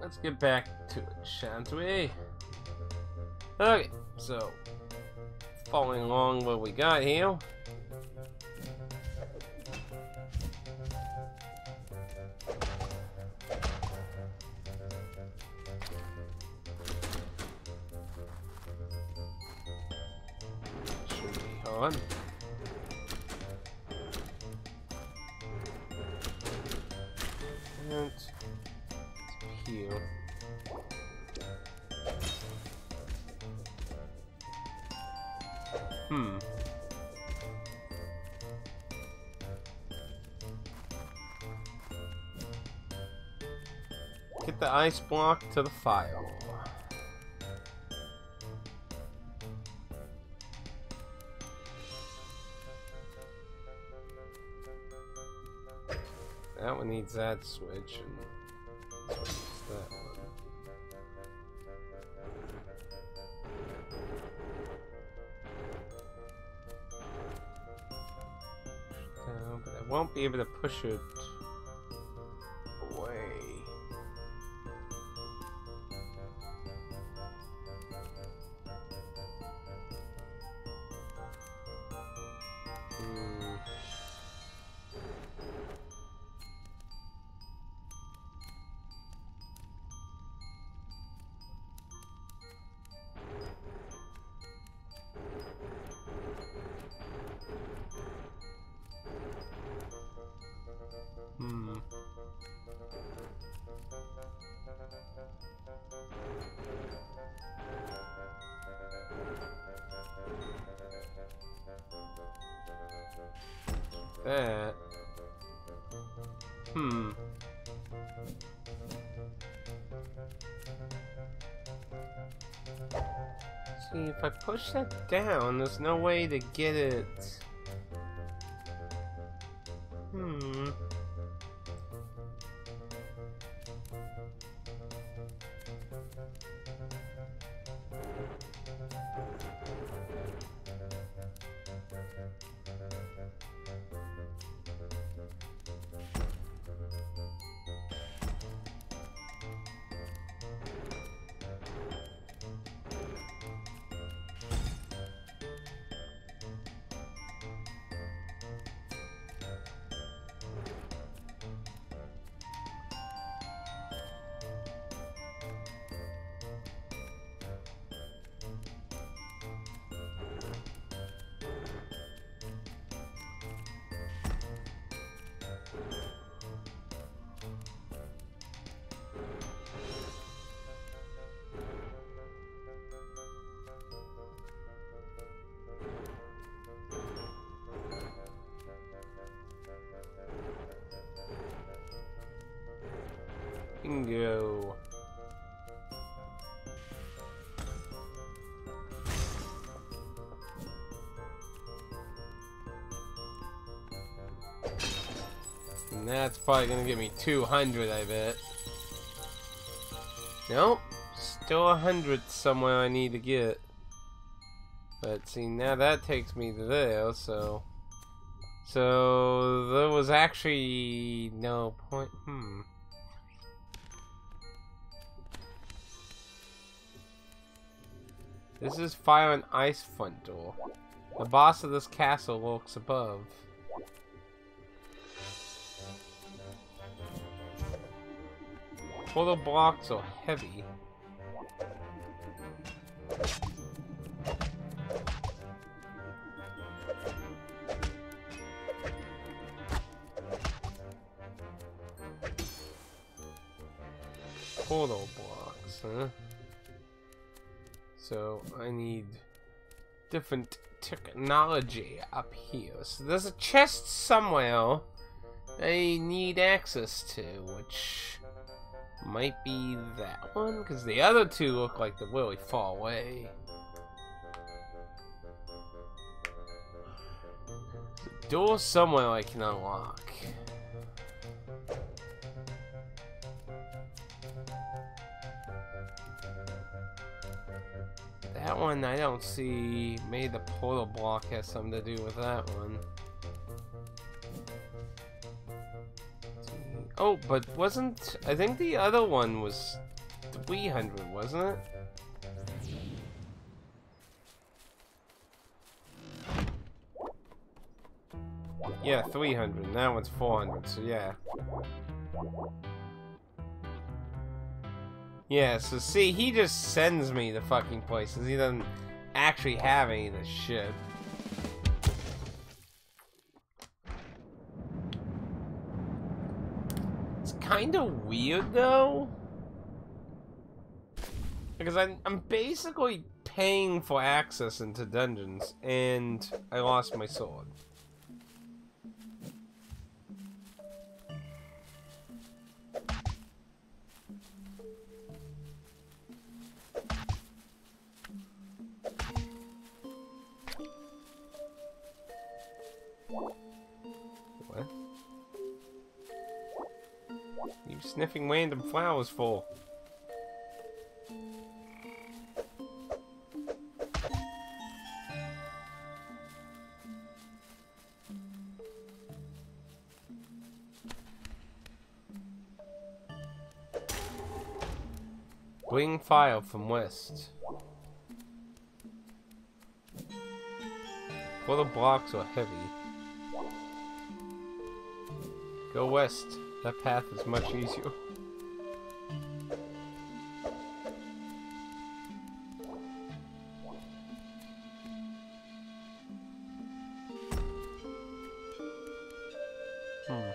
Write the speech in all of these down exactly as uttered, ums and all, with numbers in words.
let's get back to it, shan't we? Okay, so following along what we got here. Should be hard. And it's here. Hmm. Get the ice block to the fire. That one needs that switch, and that one needs that one. Won't be able to push it away. Hmm. Hmm. That. Hmm. See, if I push that down, there's no way to get it. Hmm. Go. And that's probably gonna give me two hundred, I bet. Nope, still a hundred somewhere I need to get. But see, now that takes me to there, so... So, there was actually no point... Hmm... This is Fire and Ice front door. The boss of this castle lurks above. Portal blocks are heavy. Portal blocks, huh? So I need different technology up here. So there's a chest somewhere I need access to, which might be that one, because the other two look like they're really far away. There's a door somewhere I can unlock. That one I don't see. Maybe the portal block has something to do with that one. Oh, but wasn't... I think the other one was three hundred, wasn't it? Yeah, three hundred. Now it's four hundred, so yeah. Yeah, so see, he just sends me to fucking places. He doesn't actually have any of this shit. It's kind of weird, though. Because I'm, I'm basically paying for access into dungeons, and I lost my sword. Sniffing random flowers for. Bring fire from west. Quarter blocks are heavy. Go west. That path is much easier. Hmm.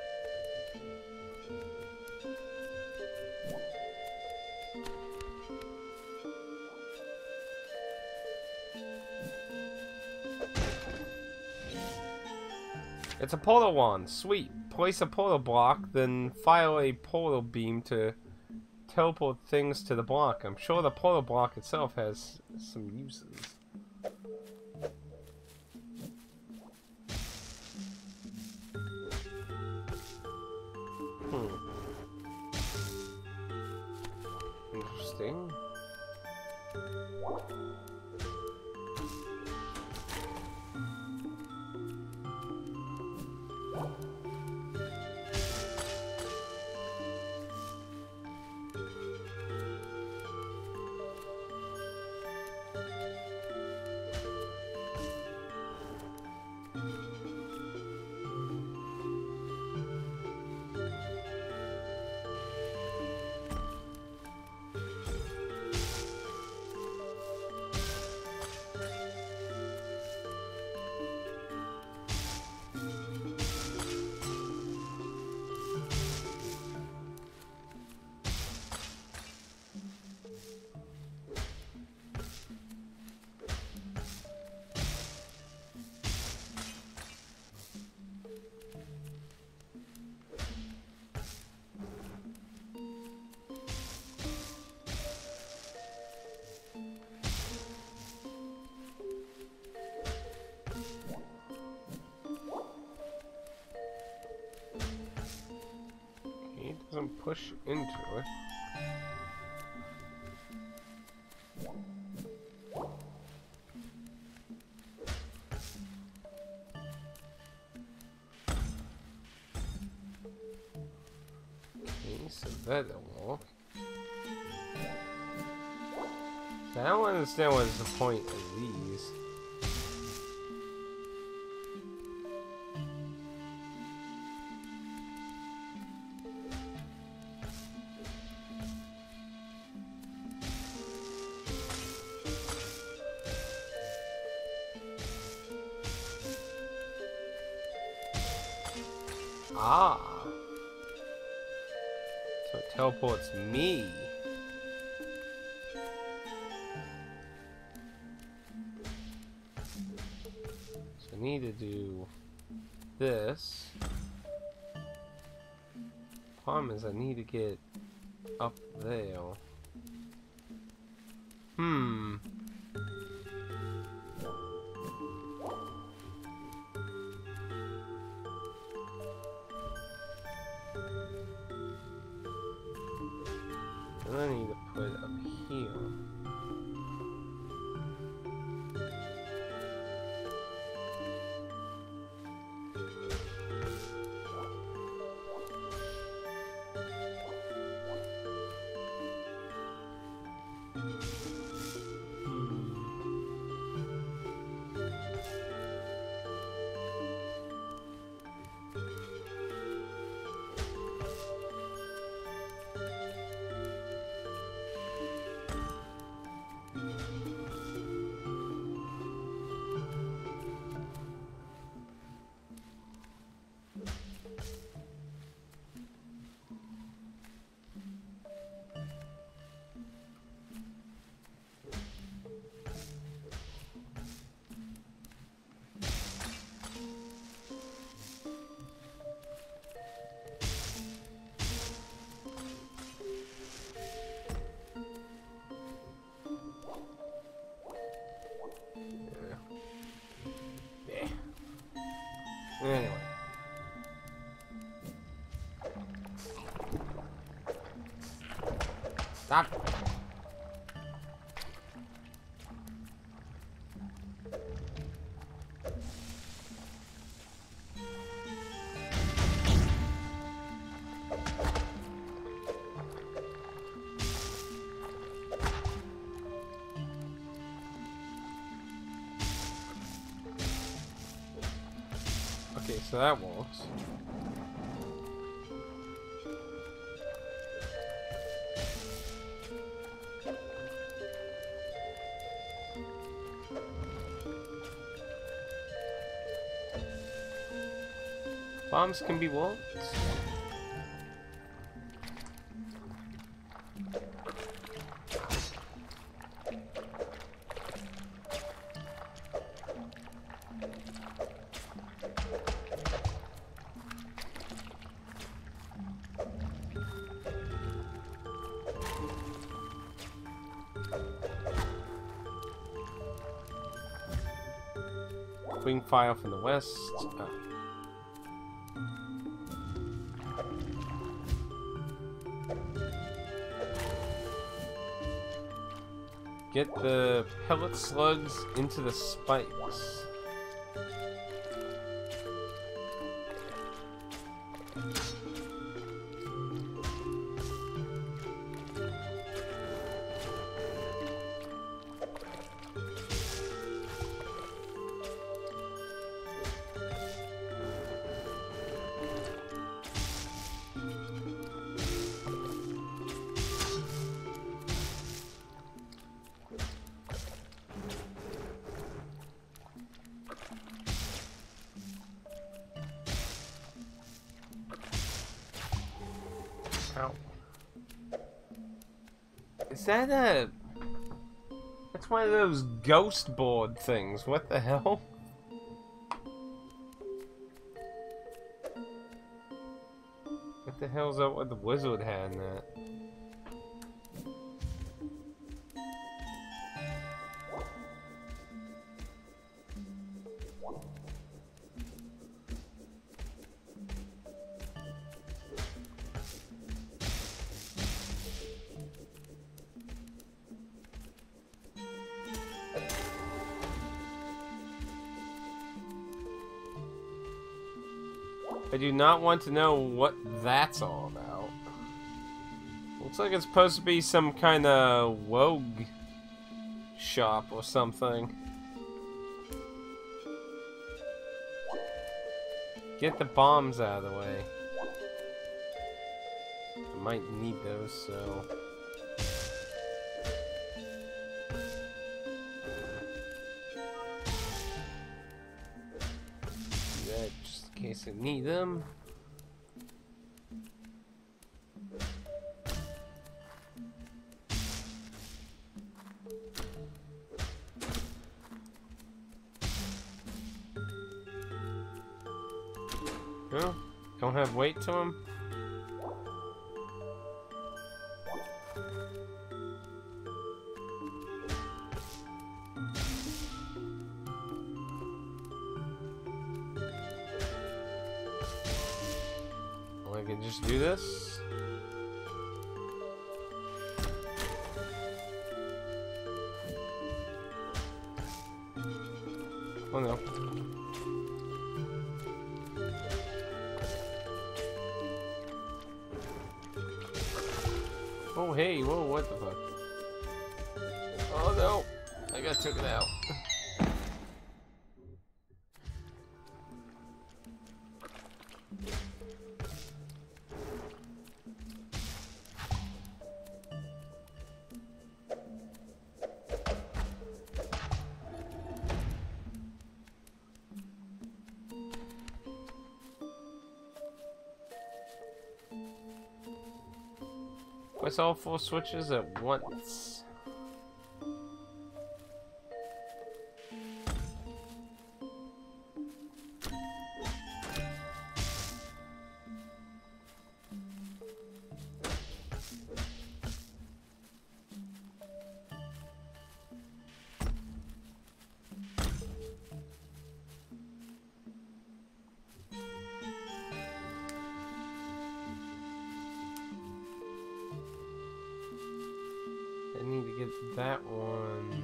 It's a portal wand. Sweet. Place a portal block, then fire a portal beam to teleport things to the block. I'm sure the portal block itself has some uses. Hmm. Interesting. Doesn't push into it. Okay, so that don't work. So I don't understand what is the point of these. Ah, so it teleports me. So I need to do this. Problem is I need to get up there. Hmm. I need to put it up here. Stop. Okay, so that works. Bombs can be walked. Wing fire from the west. Oh. Get the pellet slugs into the spikes. Ow. Is that a... That's one of those ghost board things. What the hell? What the hell's that what the wizard had in that? I do not want to know what that's all about. Looks like it's supposed to be some kind of rogue shop or something. Get the bombs out of the way. I might need those, so... In case I need them. No, don't have weight to them. I can just do this. Oh no. Oh hey, whoa, what the fuck? Oh no, I got took it out. Press all four switches at once. I need to get that one.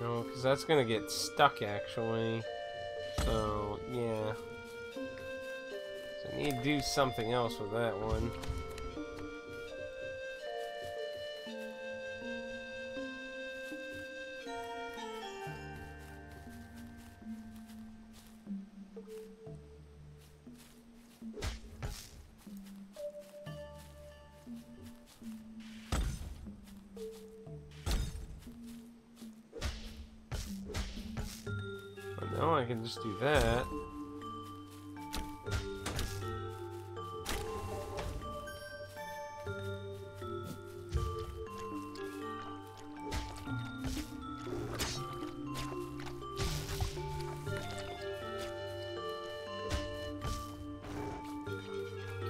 No, because that's going to get stuck, actually. So, yeah. So I need to do something else with that one. No, I can just do that.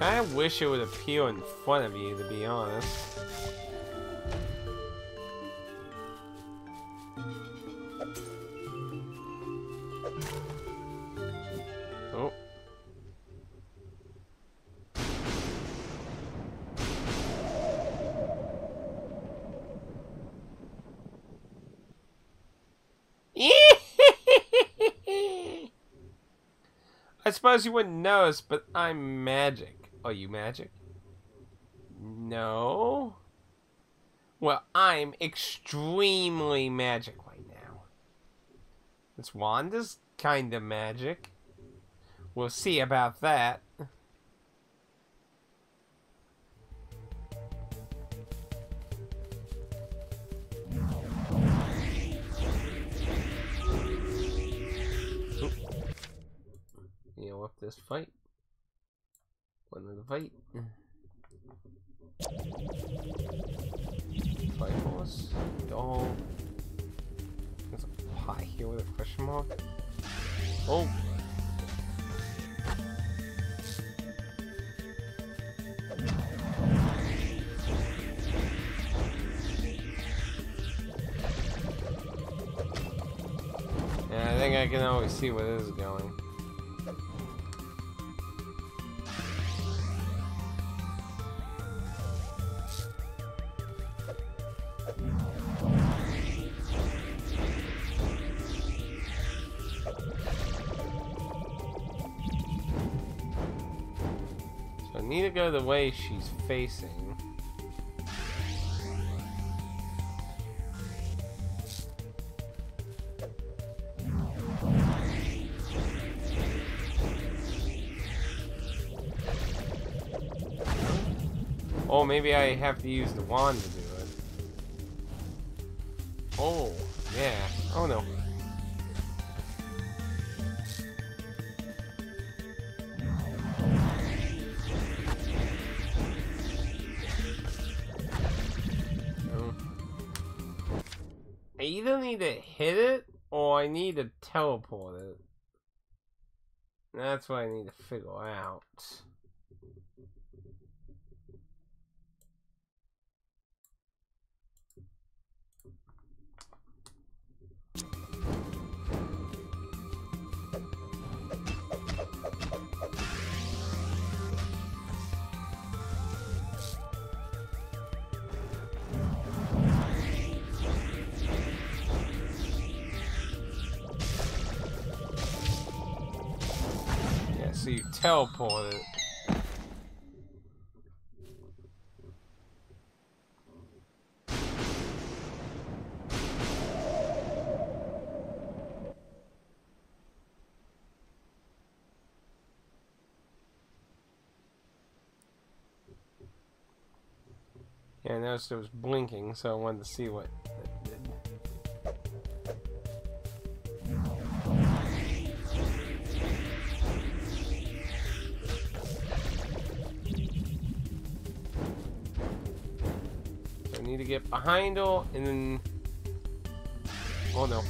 I wish it would appear in front of you, to be honest. I suppose you wouldn't notice, but I'm magic. Are you magic? No. Well, I'm extremely magic right now. This wand is kind of magic. We'll see about that. Up this fight. One of the fight. Fight force. Oh. There's a pot here with a question mark. Oh. Yeah, I think I can always see where this is going. Need to go the way she's facing. Oh, maybe I have to use the wand to do it. Oh, yeah. Oh, no. I either need to hit it, or I need to teleport it. That's what I need to figure out. So you teleport it. Yeah, I noticed it was blinking, so I wanted to see what it did. Need to get behind her and then. Oh no.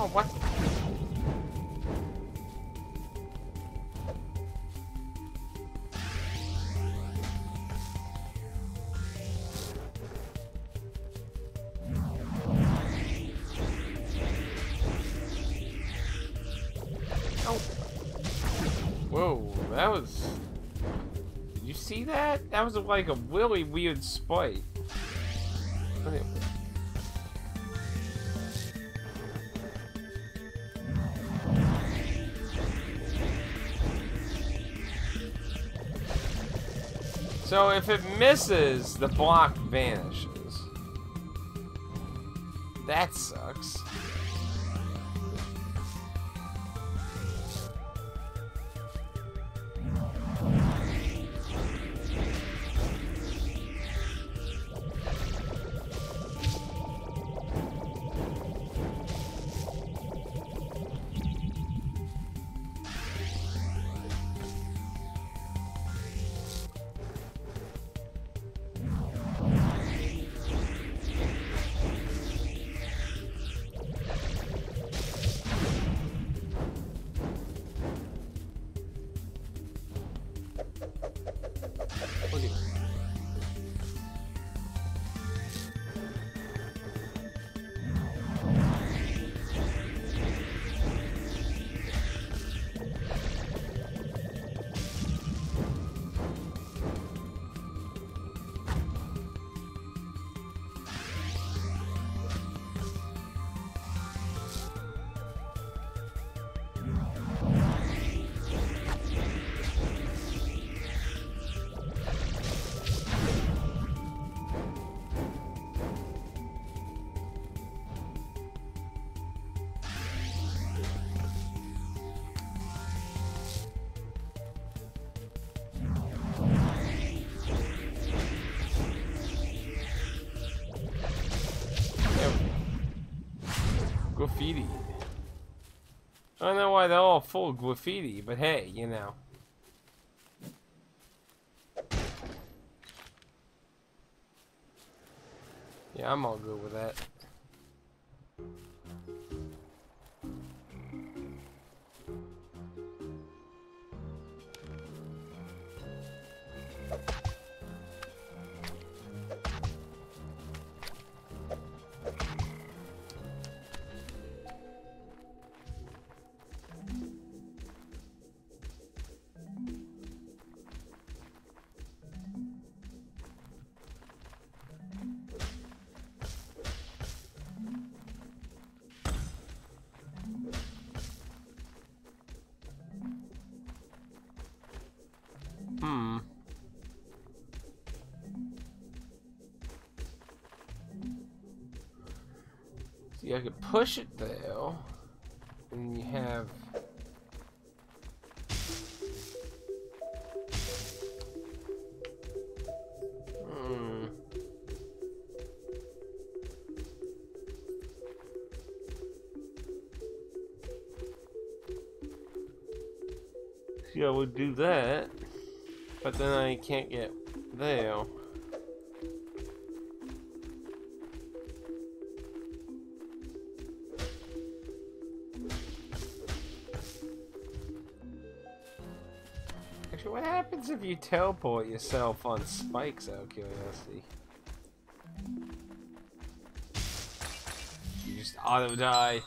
Oh, what? That was... Did you see that? That was like a really weird spike. So if it misses, the block vanishes. That sucks. Graffiti. I don't know why they're all full of graffiti, but hey, you know. Yeah, I'm all good with that. Yeah, I could push it though, and you have. Hmm. See, I would do that, but then I can't get there. What happens if you teleport yourself on spikes, out of curiosity? You just auto die.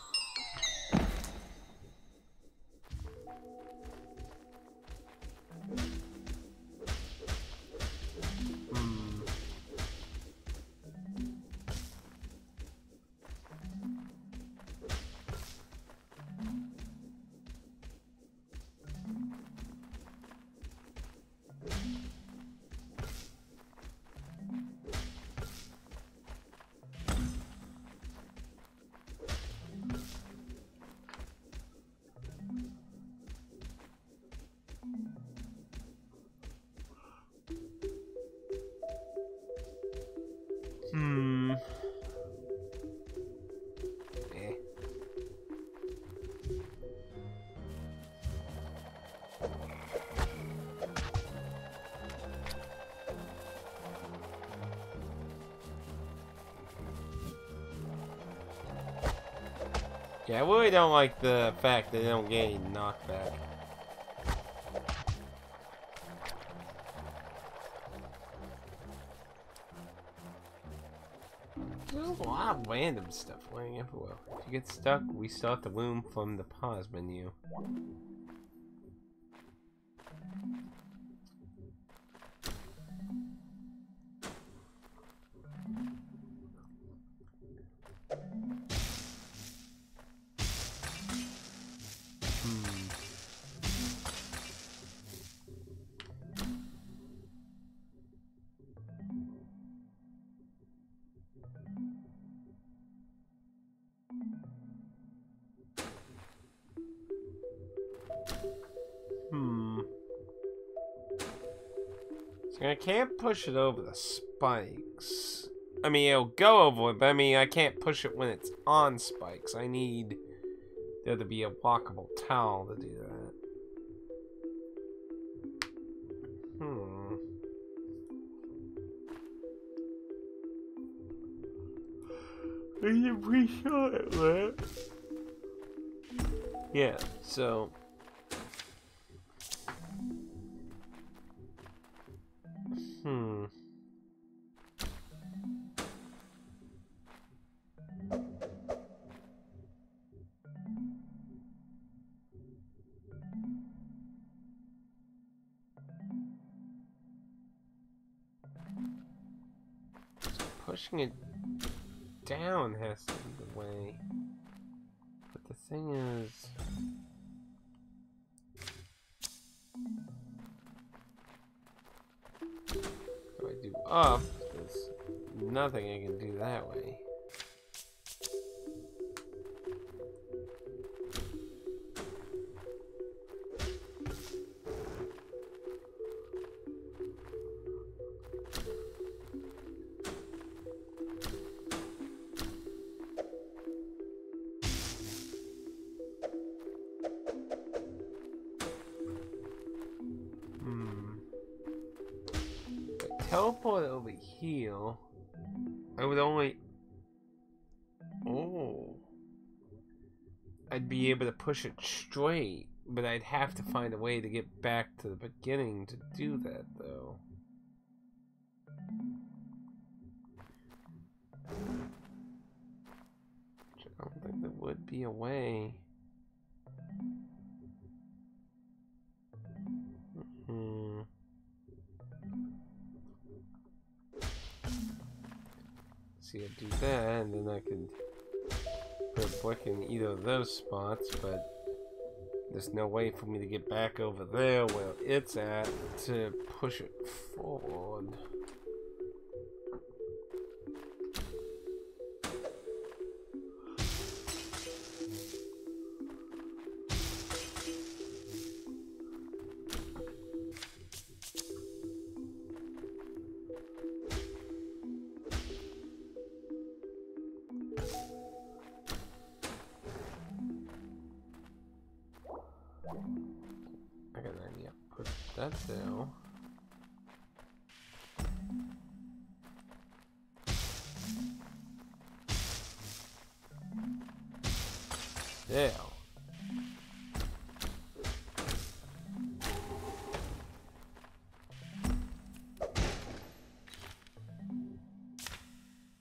Yeah, I really don't like the fact that they don't get any knockback. There's a lot of random stuff running everywhere. If you get stuck, we start the room from the pause menu. I can't push it over the spikes. I mean, it'll go over it, but I mean, I can't push it when it's on spikes. I need there to be a walkable towel to do that. Hmm. I didn't reshot it, man. Yeah, so... Hmm. So pushing it down has to be the way. But the thing is... Up, there's nothing I can do that way. Teleport over here. I would only. Oh. I'd be able to push it straight, but I'd have to find a way to get back to the beginning to do that, though. Which I don't think there would be a way. See, I do that, and then I can put a brick in either of those spots, but there's no way for me to get back over there where it's at to push it forward. That's it. Yeah.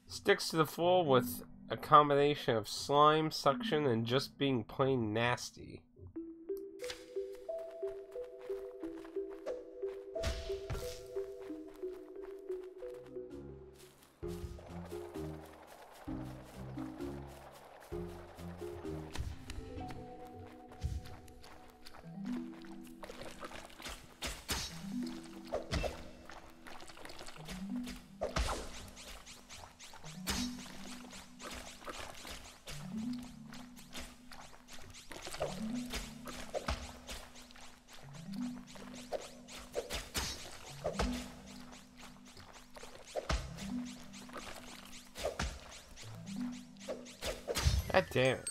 Sticks to the floor with a combination of slime, suction, and just being plain nasty. God damn it.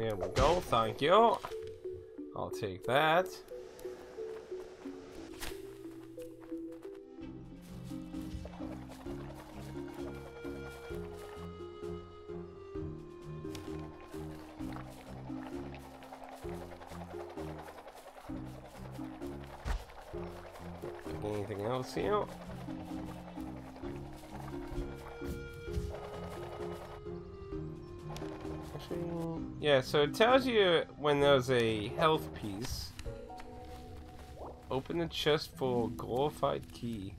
There we go, thank you. I'll take that. Anything else here? Actually, yeah, so it tells you when there's a health piece. Open the chest for glorified key.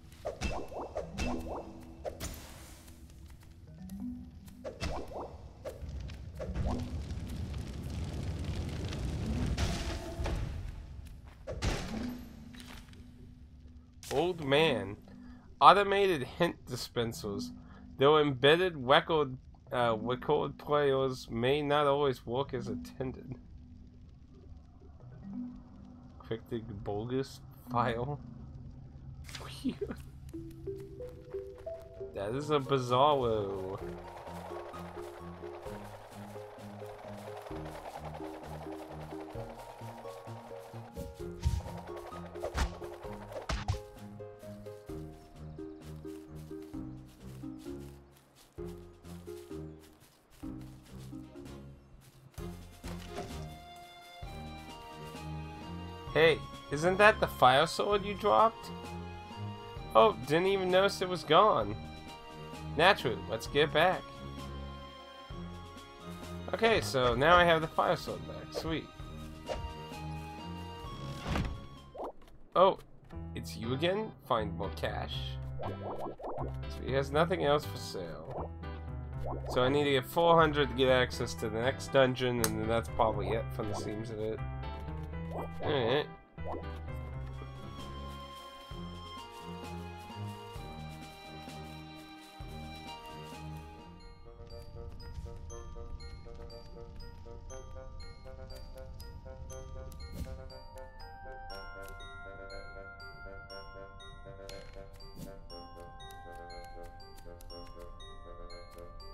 Old man. Automated hint dispensers. Though embedded record uh, record players may not always work as intended. Cryptic bogus file. Weird. That is a bizarro. Hey, isn't that the fire sword you dropped? Oh, didn't even notice it was gone. Naturally, let's get back. Okay, so now I have the fire sword back. Sweet. Oh, it's you again? Find more cash. So he has nothing else for sale. So I need to get four hundred to get access to the next dungeon, and then that's probably it from the seams of it. Alright.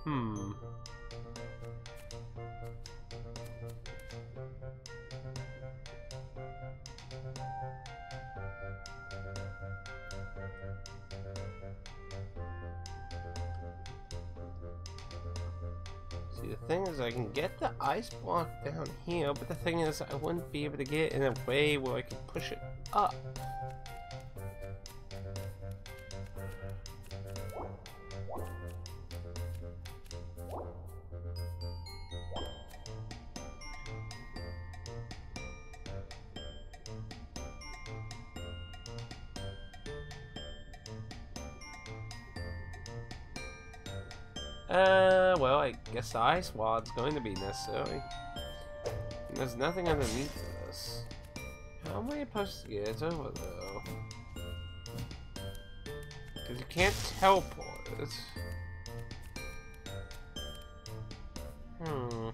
Hmm. The thing is, I can get the ice block down here, but the thing is, I wouldn't be able to get it in a way where I could push it up. Uh, well, I guess the ice wad's going to be necessary. And there's nothing underneath this. How am I supposed to get over, though? Because you can't teleport. Hmm.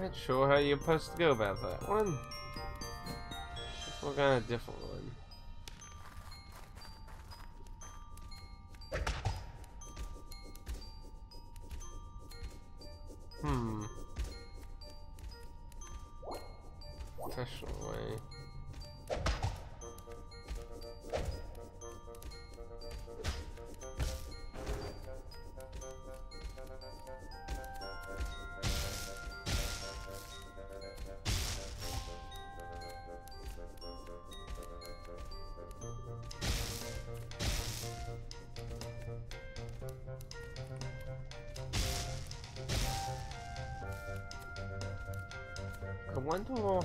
Not sure how you're supposed to go about that one. Let's work on a different one. Hmm. Professional way. I wonder what...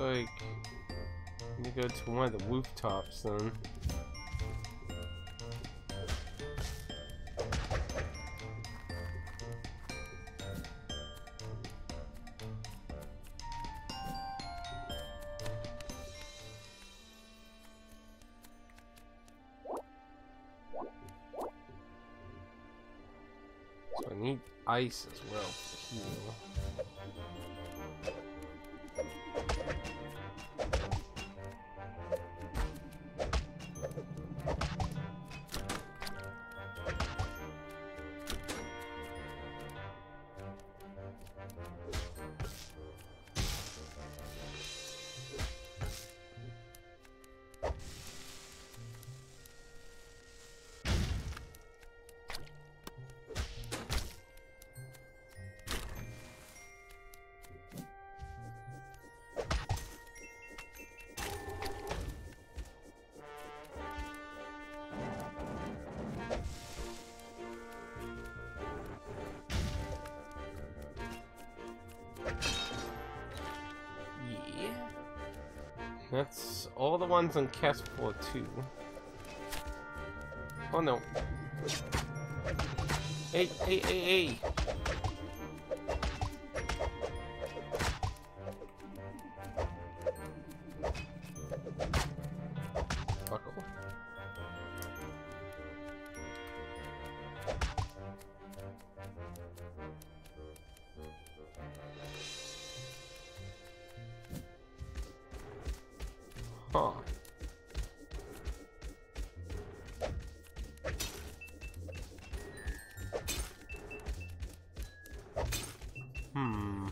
like I need to go to one of the rooftops then. So I need ice as well to heal. That's all the ones on cast floor two. Oh no. Hey, hey, hey, hey! Buckle. Huh. Hmm.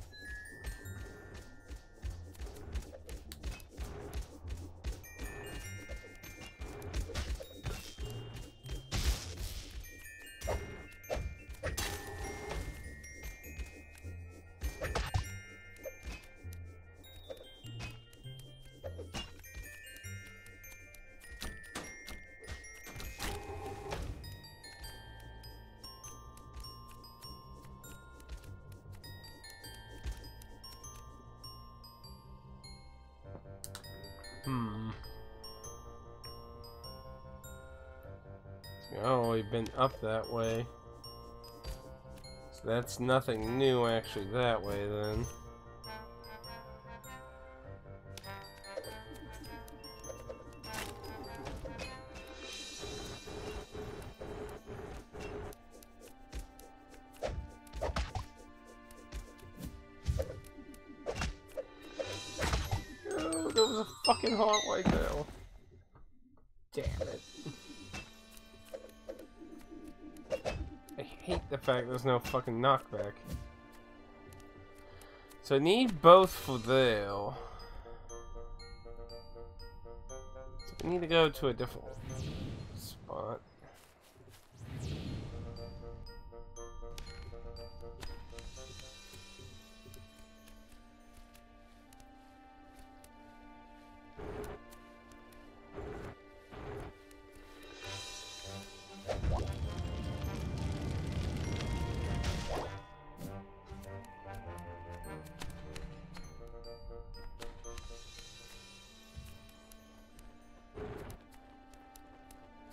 Hmm. Oh, we've been up that way. So that's nothing new actually that way then. There was a fucking heart right there. Damn it. I hate the fact there's no fucking knockback. So I need both for there. So I need to go to a different spot.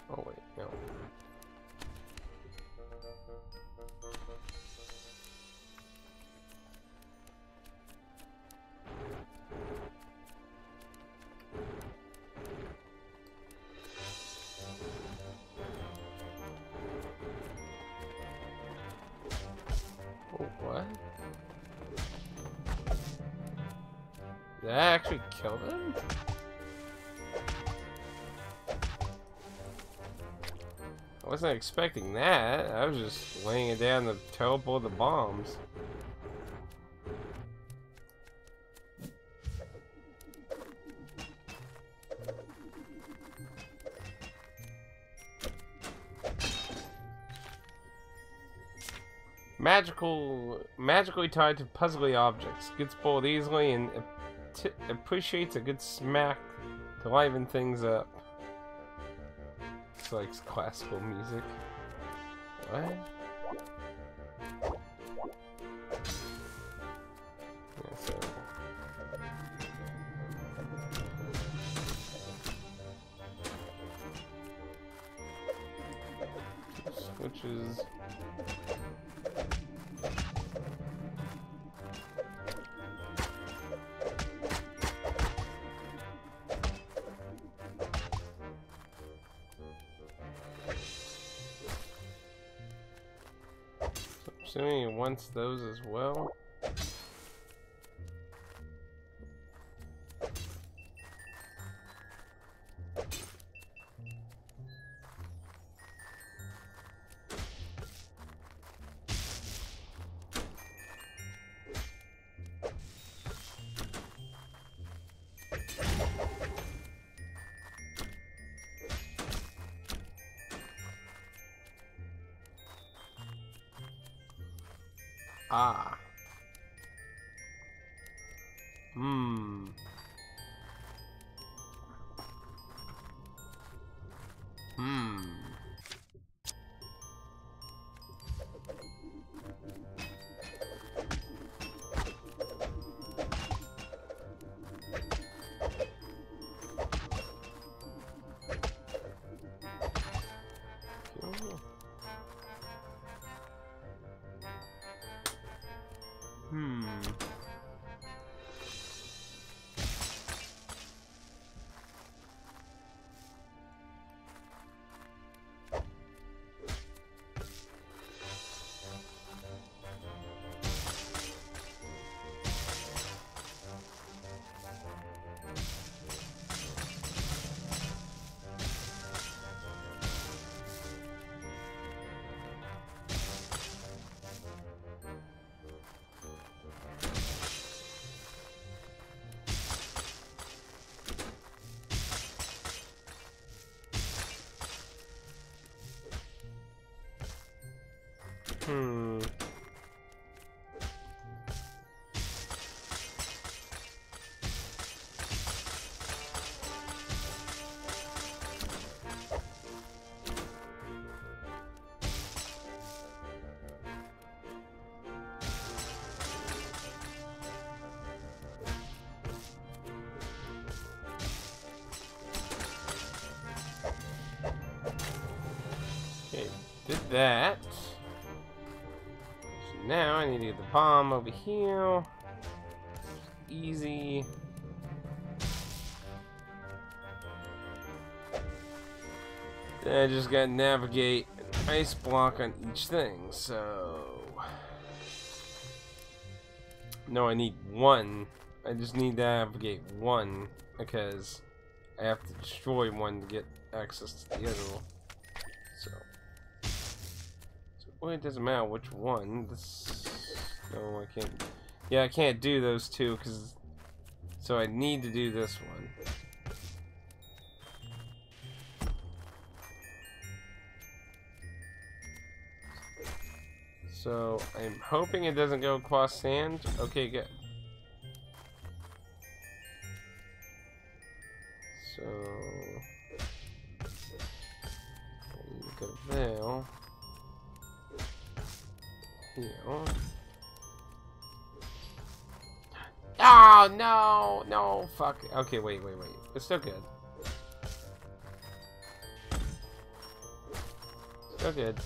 Oh wait, no. Oh, what? Did I actually kill them? I wasn't expecting that. I was just laying it down to teleport the bombs. Magical, magically tied to puzzly objects. Gets bored easily and ap appreciates a good smack to liven things up. Likes classical music. What? Yeah, so which is so I'm assuming he wants those as well. Ah. Hmm. Hmm. Hmm. Hmm. Okay, did that. Now I need to get the bomb over here. Easy. Then I just gotta navigate an ice block on each thing, so... No, I need one. I just need to navigate one, because I have to destroy one to get access to the other one. So... Well, it doesn't matter which one. This... No, I can't. Yeah, I can't do those two, because... So I need to do this one. So, I'm hoping it doesn't go across sand. Okay, good. So... Go there. Here. Oh no, no, fuck. Okay, wait, wait, wait. It's still good. Still good.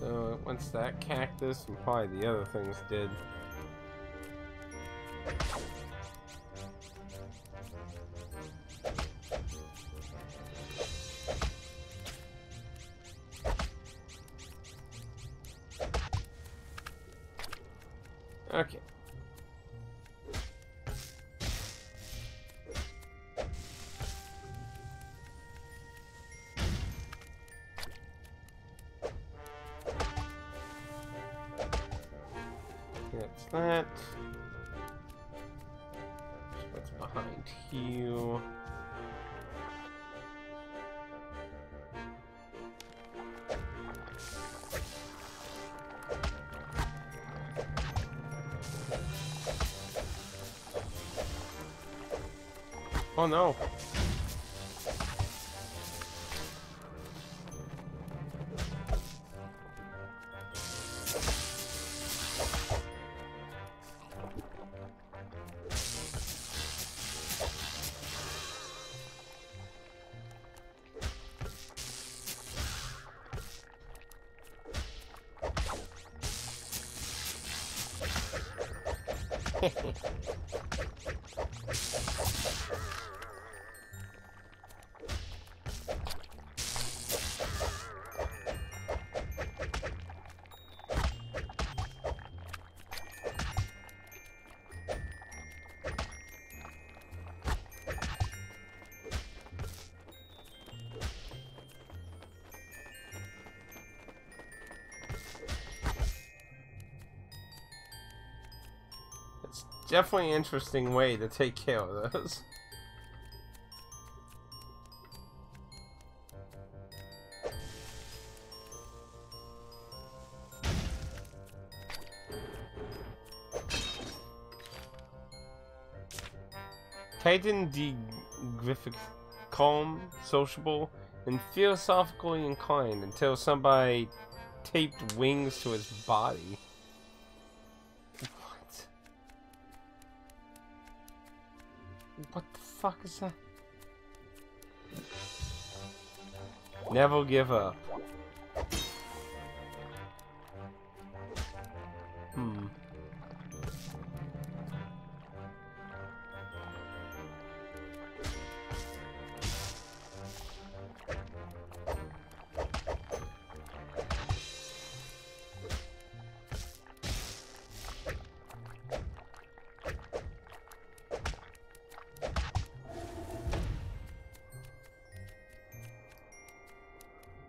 So once that cactus and probably the other things did. Okay. That's that. What's behind you? Oh no. Definitely an interesting way to take care of those. Titan de-griffic, calm, sociable, and philosophically inclined until somebody taped wings to his body. What the fuck is that? Never give up. Hmm.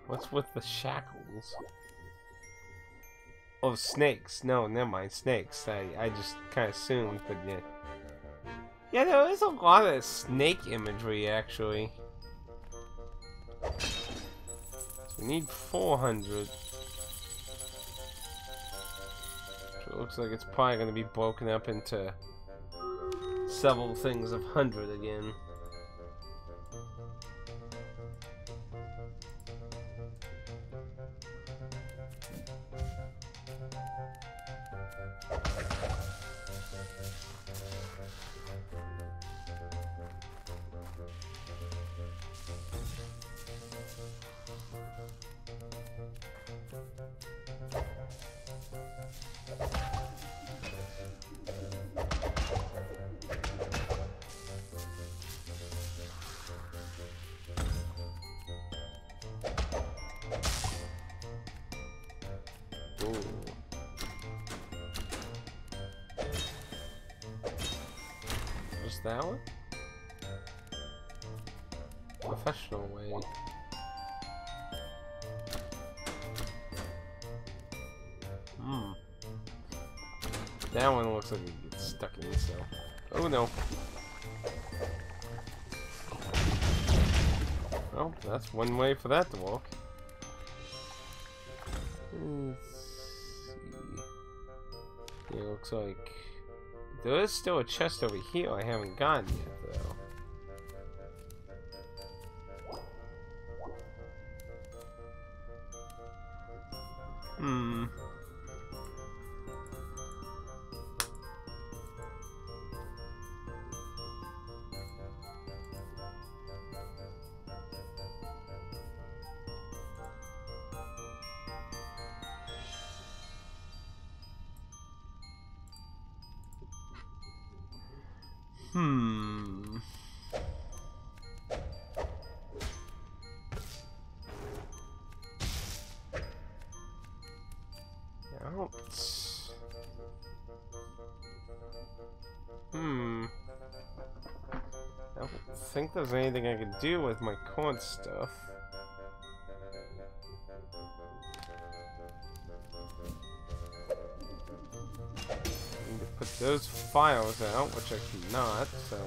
What's with the shackles? Oh, snakes. No, never mind. Snakes. I, I just kind of assumed, but yeah. Yeah, there is a lot of snake imagery, actually. So we need four hundred. So it looks like it's probably going to be broken up into several things of one hundred again. Just that one? Professional way. Hmm. That one looks like it gets stuck in itself. Oh no. Well, that's one way for that to walk. It looks like there is still a chest over here I haven't gotten yet, though. Hmm. Hmm. Out. Hmm. I don't think there's anything I can do with my corn stuff. Those files out, which I cannot, so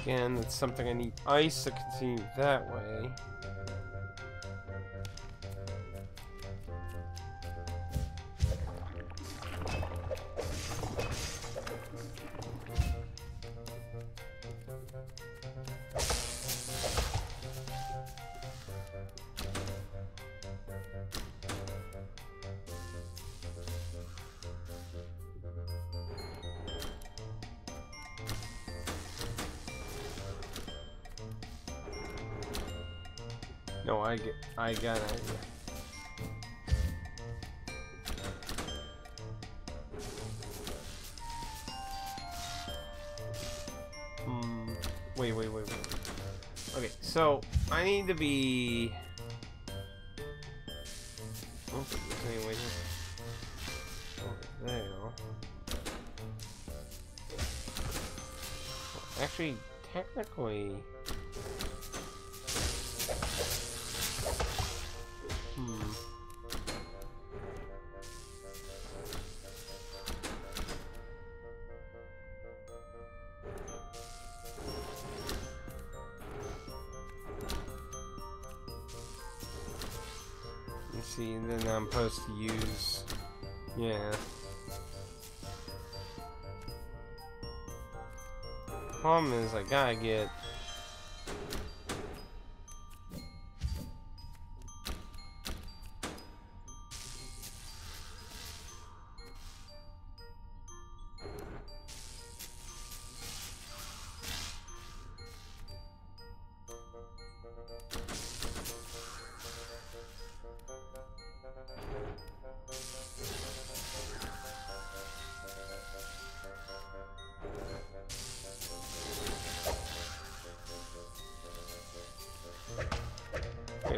again, it's something I need ice to continue that way. No, I get, I got an idea. Hmm. Wait, wait, wait, wait. Okay, so I need to be. I don't think there's any way to... Okay, there you go. Actually, technically. Hmm. Let's see, and then I'm supposed to use. Yeah. Problem is, I gotta get.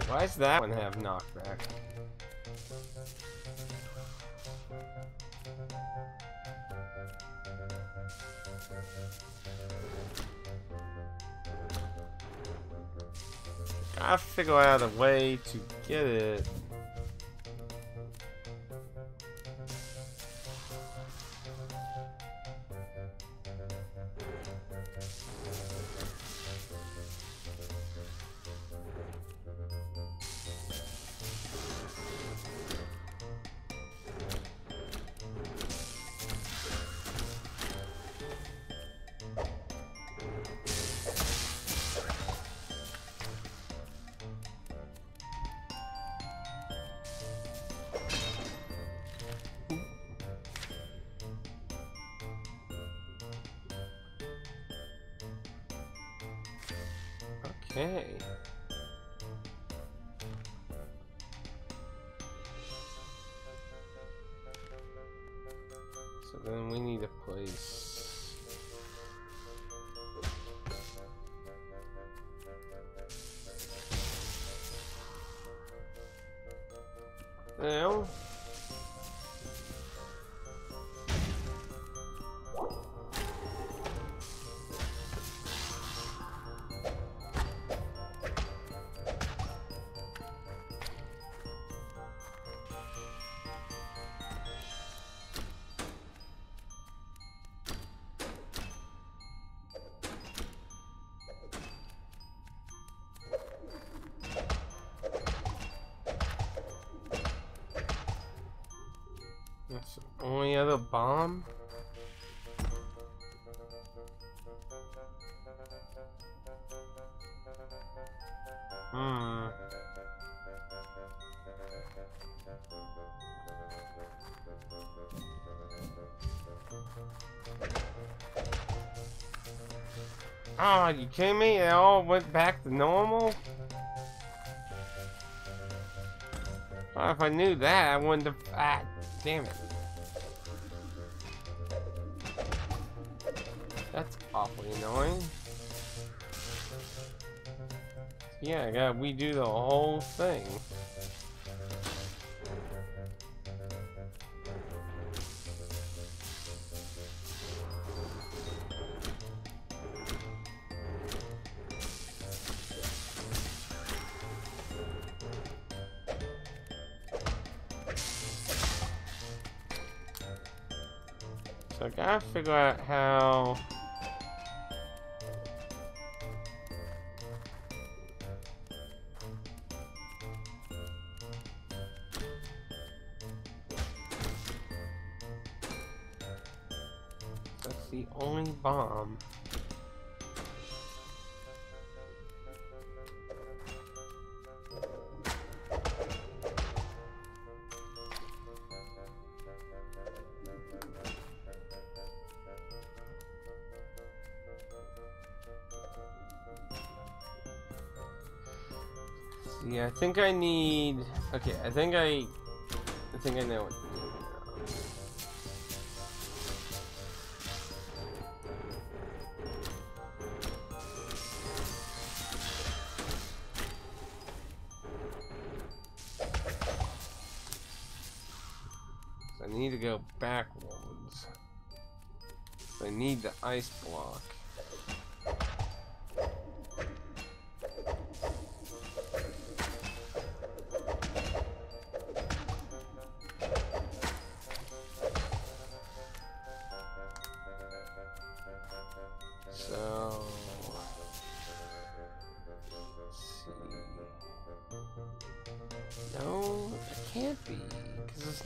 Why does that one have knockback? Gotta figure out a way to get it. Okay. So then we need a place. Now. That's the only other bomb? Hmm. Ah, oh, you kidding me? It all went back to normal? Oh, if I knew that, I wouldn't have... Ah, damn it. That's awfully annoying. Yeah, I gotta redo the whole thing. So I gotta figure out how. That's the only bomb. Yeah, I think I need... Okay, I think I... I think I know what to do. So I need to go backwards. So I need the ice block.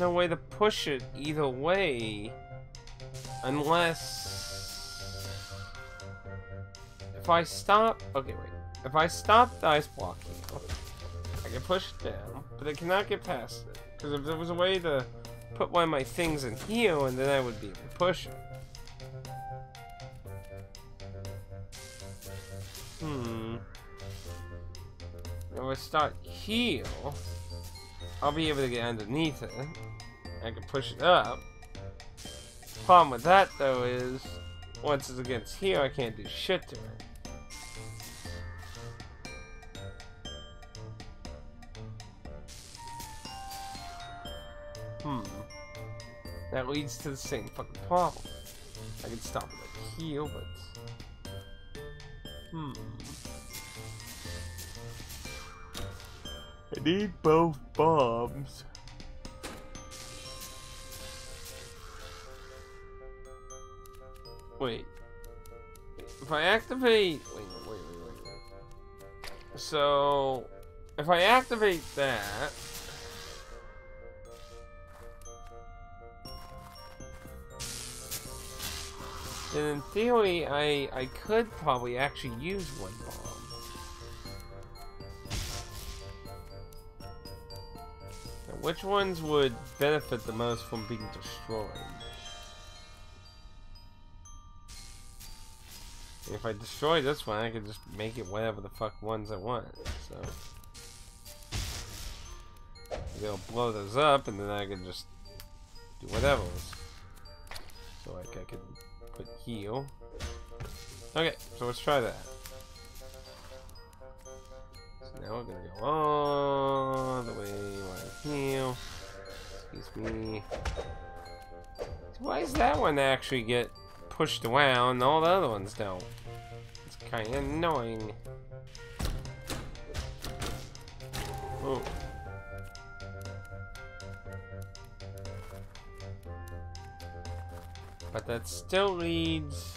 Way to push it either way, unless if I stop. Okay, wait. If I stop the ice block here, I can push it down, but I cannot get past it. Because if there was a way to put one of my things in here, and then I would be able to push it. Hmm. If I start here, I'll be able to get underneath it. I can push it up. Problem with that though is, once it's against here, I can't do shit to it. Hmm. That leads to the same fucking problem. I can stop it right here, but... Hmm. I need both bombs. Wait. If I activate... Wait, wait, wait, wait. So... If I activate that... Then in theory, I, I could probably actually use one bomb. Which ones would benefit the most from being destroyed? If I destroy this one, I can just make it whatever the fuck ones I want. So they'll blow those up, and then I can just do whatever. So like I can put heal. Okay, so let's try that. So now we're gonna go all the way. Excuse me. Why does that one actually get pushed around and all the other ones don't? It's kind of annoying. Whoa. But that still leads...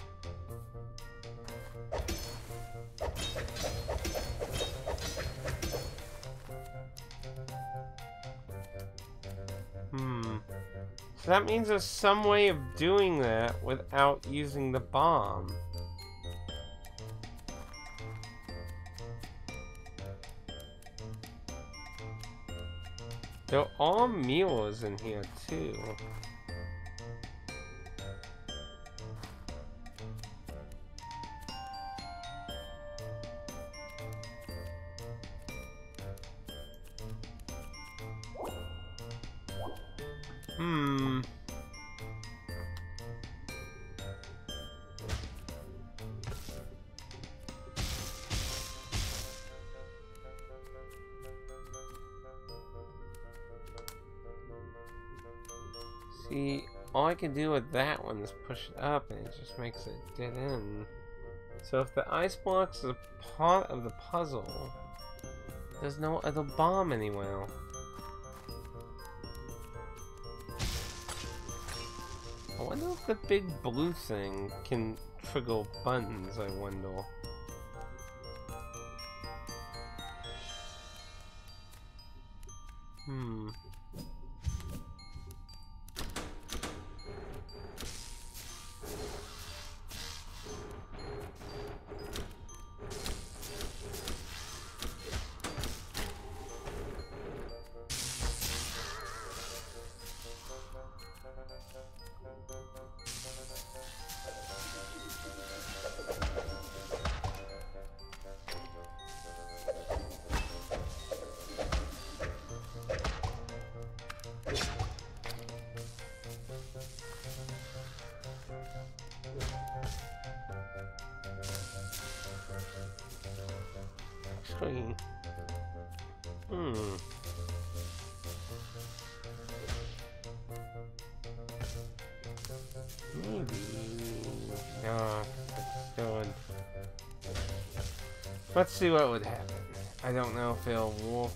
That means there's some way of doing that without using the bomb. There are mirrors in here too. Hmm. See, all I can do with that one is push it up, and it just makes it dead end. So if the ice blocks are part of the puzzle, there's no other bomb anywhere. I wonder if the big blue thing can trigger buttons, I wonder. Hmm. Fucking. Hmm. Maybe. No, that would. Let's see what would happen. I don't know if they'll walk.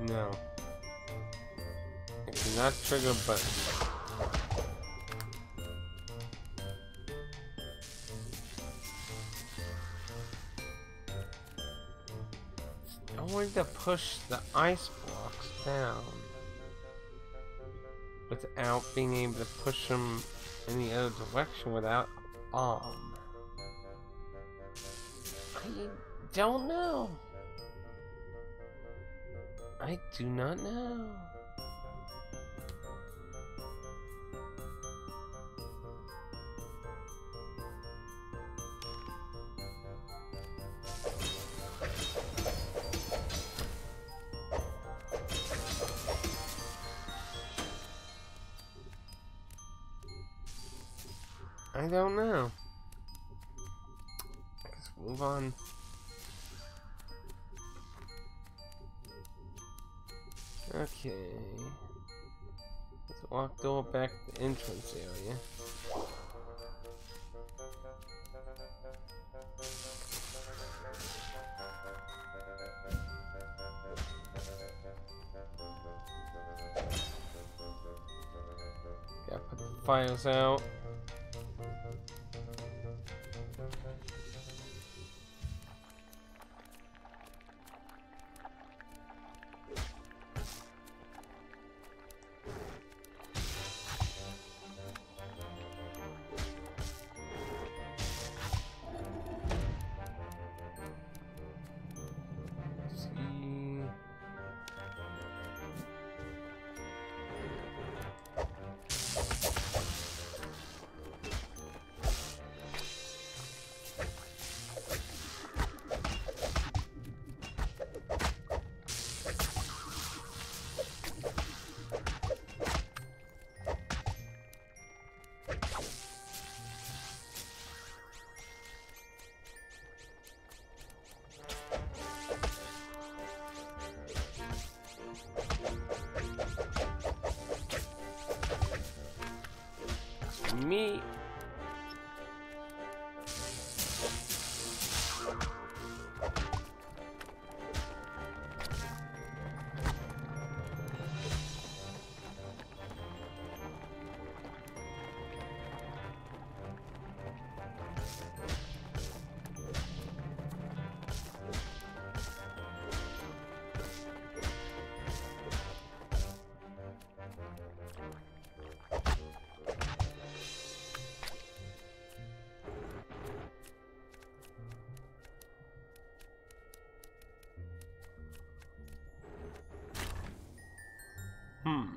No. I cannot trigger button. I wanted to push the ice blocks down without being able to push them in the other direction without arm. I don't know. I do not know. I don't know. Let's move on. Okay, let's walk door back to the entrance area. Gotta put the fires out. Me. Hmm.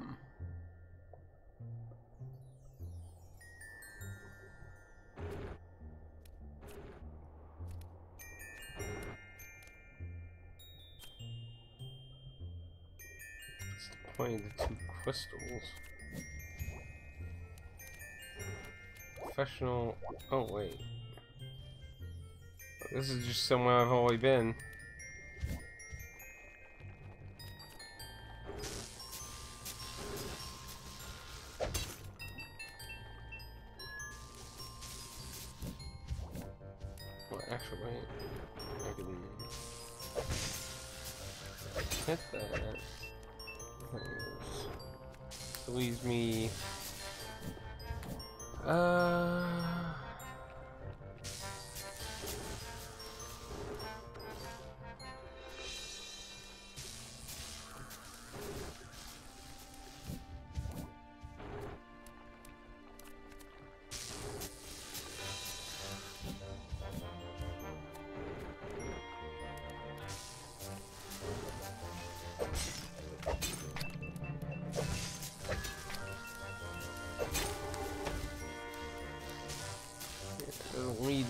What's the point of the two crystals? Professional. Oh, wait. This is just somewhere I've already been. Actually, wait, I can hit that. It leaves me. Uh.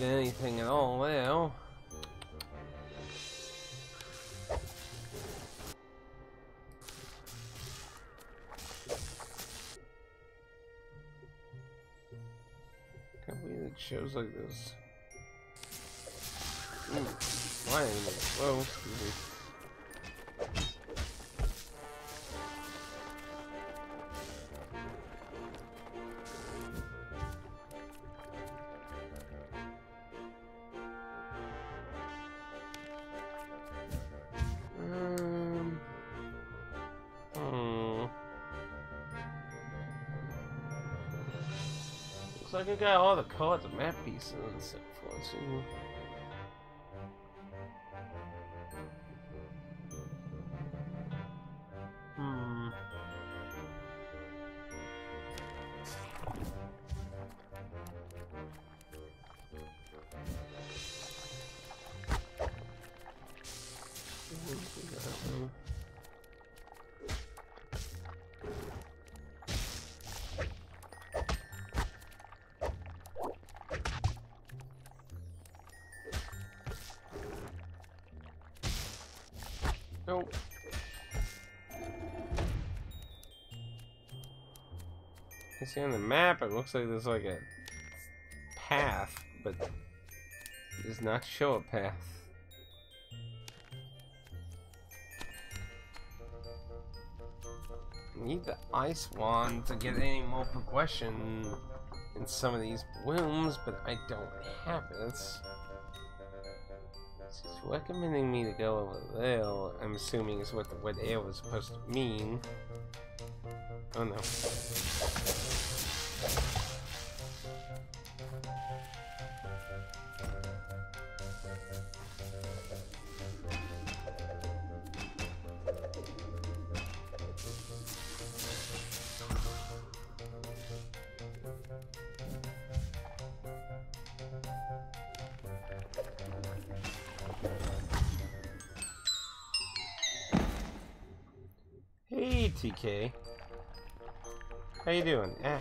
did anything at all now. Can't believe it shows like this. Ooh, why? Whoa, excuse me. Looks like I got all the cards and map pieces and stuff for it too. Hmm. Nope. You see on the map, it looks like there's like a path, but it does not show a path. I need the ice wand to get any more progression in some of these blooms, but I don't have it. She's recommending me to go over there, I'm assuming is what the wet air was supposed to mean. Oh no. Hey T K, how you doing? Ah.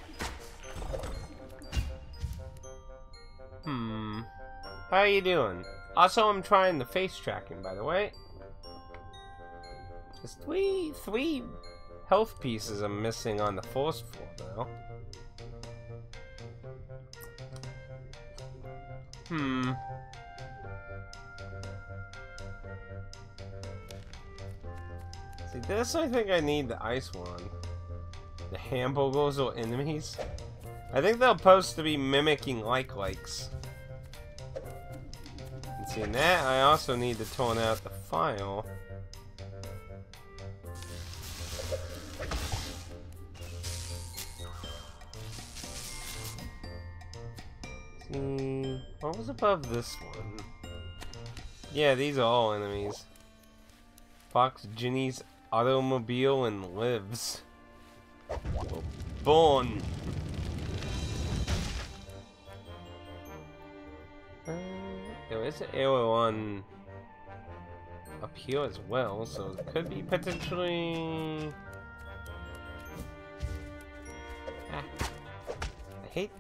Hmm. How you doing? Also, I'm trying the face tracking, by the way. There's three, three health pieces I'm missing on the force floor, though. Hmm. See, this I think I need the ice wand. The hamburgers or enemies? I think they're supposed to be mimicking like-likes. And see, in that, I also need to turn out the file. See, what was above this one? Yeah, these are all enemies. Fox, Ginny's automobile and lives. Well, born. Uh, there is an arrow on up here as well, so it could be potentially. Ah, I hate.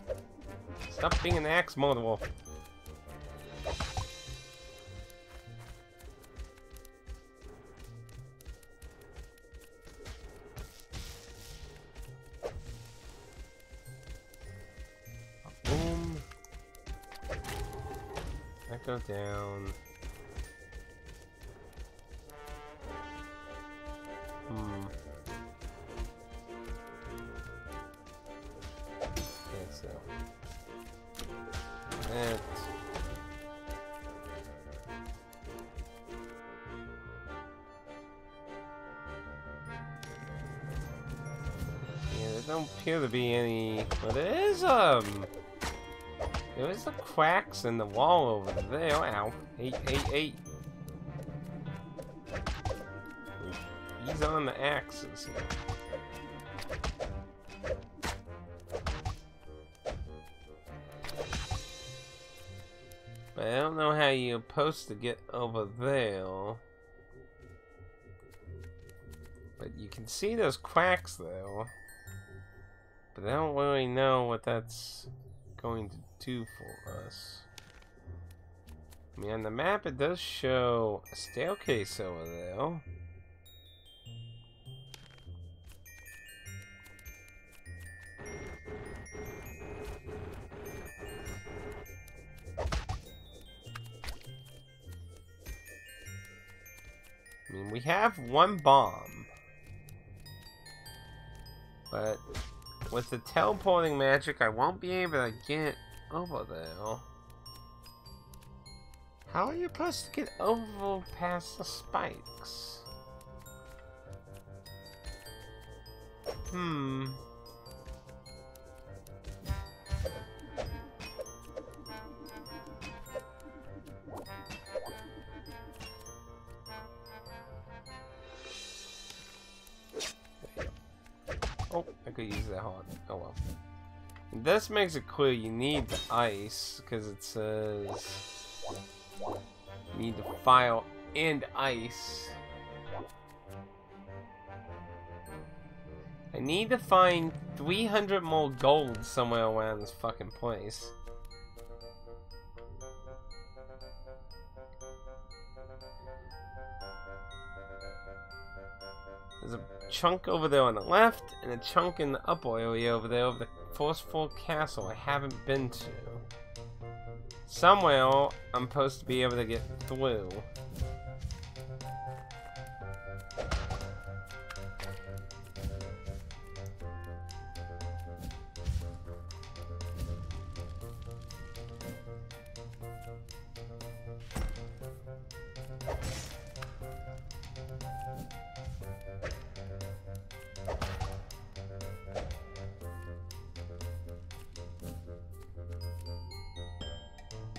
Stop being an axe model. Go down. Hmm. Okay, so that. Yeah, there don't appear to be any. But there is um. There is the cracks in the wall over there. Ow. Hey, hey, hey. He's on the axes here. But I don't know how you're supposed to get over there. But you can see those cracks though. But I don't really know what that's going to do for us. I mean, on the map it does show a staircase over there. I mean, we have one bomb, but with the teleporting magic, I won't be able to get over there. How are you supposed to get over past the spikes? Hmm. Oh, I could use that hard. Oh well. This makes it clear you need the ice, because it says you need the file and ice. I need to find three hundred more gold somewhere around this fucking place. There's a chunk over there on the left, and a chunk in the upper area over there of the Forceful Castle I haven't been to. Somewhere I'm supposed to be able to get through.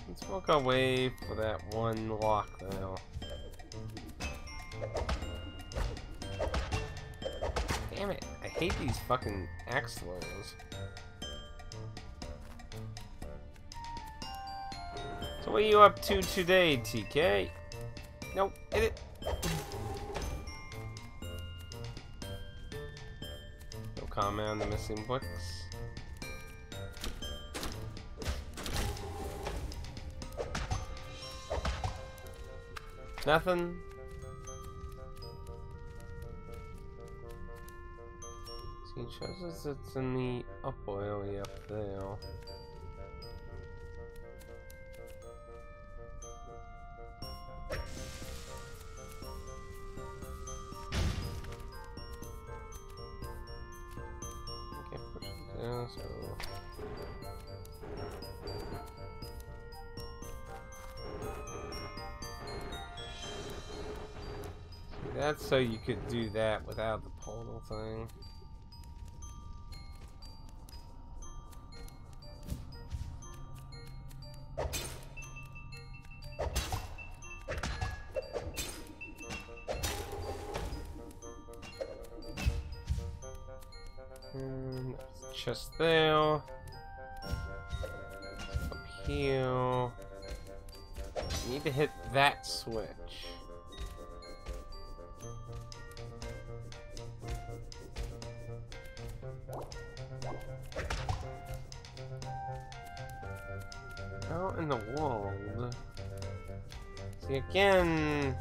Let's walk away for that one lock now. Damn it, I hate these fucking axe throwers. So what are you up to today, T K? Nope, hit it. No comment on the missing books. Nothing. See, it shows us it's in the upper area up there. Can't push it down, so. That's so you could do that without the portal thing. And that's the chest there. Up here. You need to hit that switch. How in the world? See, again,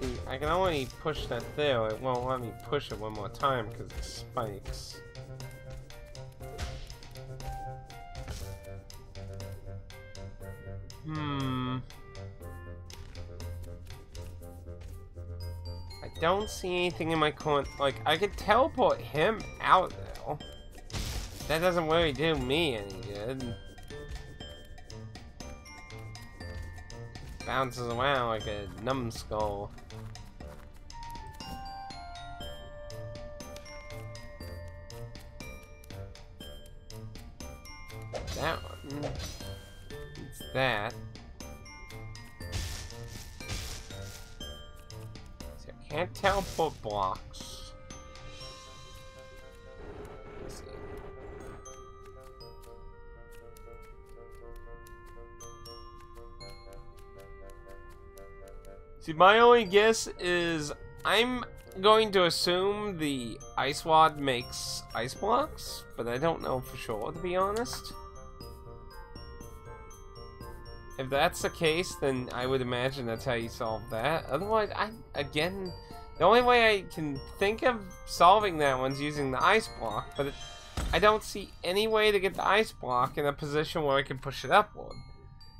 see, I can only push that there. It won't let me push it one more time because it spikes. Hmm. I don't see anything in my corner. Like, I could teleport him out though. That doesn't really do me any good. Bounces around like a numbskull. That one. It's that. So I can't teleport blocks. See, my only guess is I'm going to assume the ice wad makes ice blocks, but I don't know for sure, to be honest. If that's the case, then I would imagine that's how you solve that. Otherwise, I, again, the only way I can think of solving that one's using the ice block, but it, I don't see any way to get the ice block in a position where I can push it upward,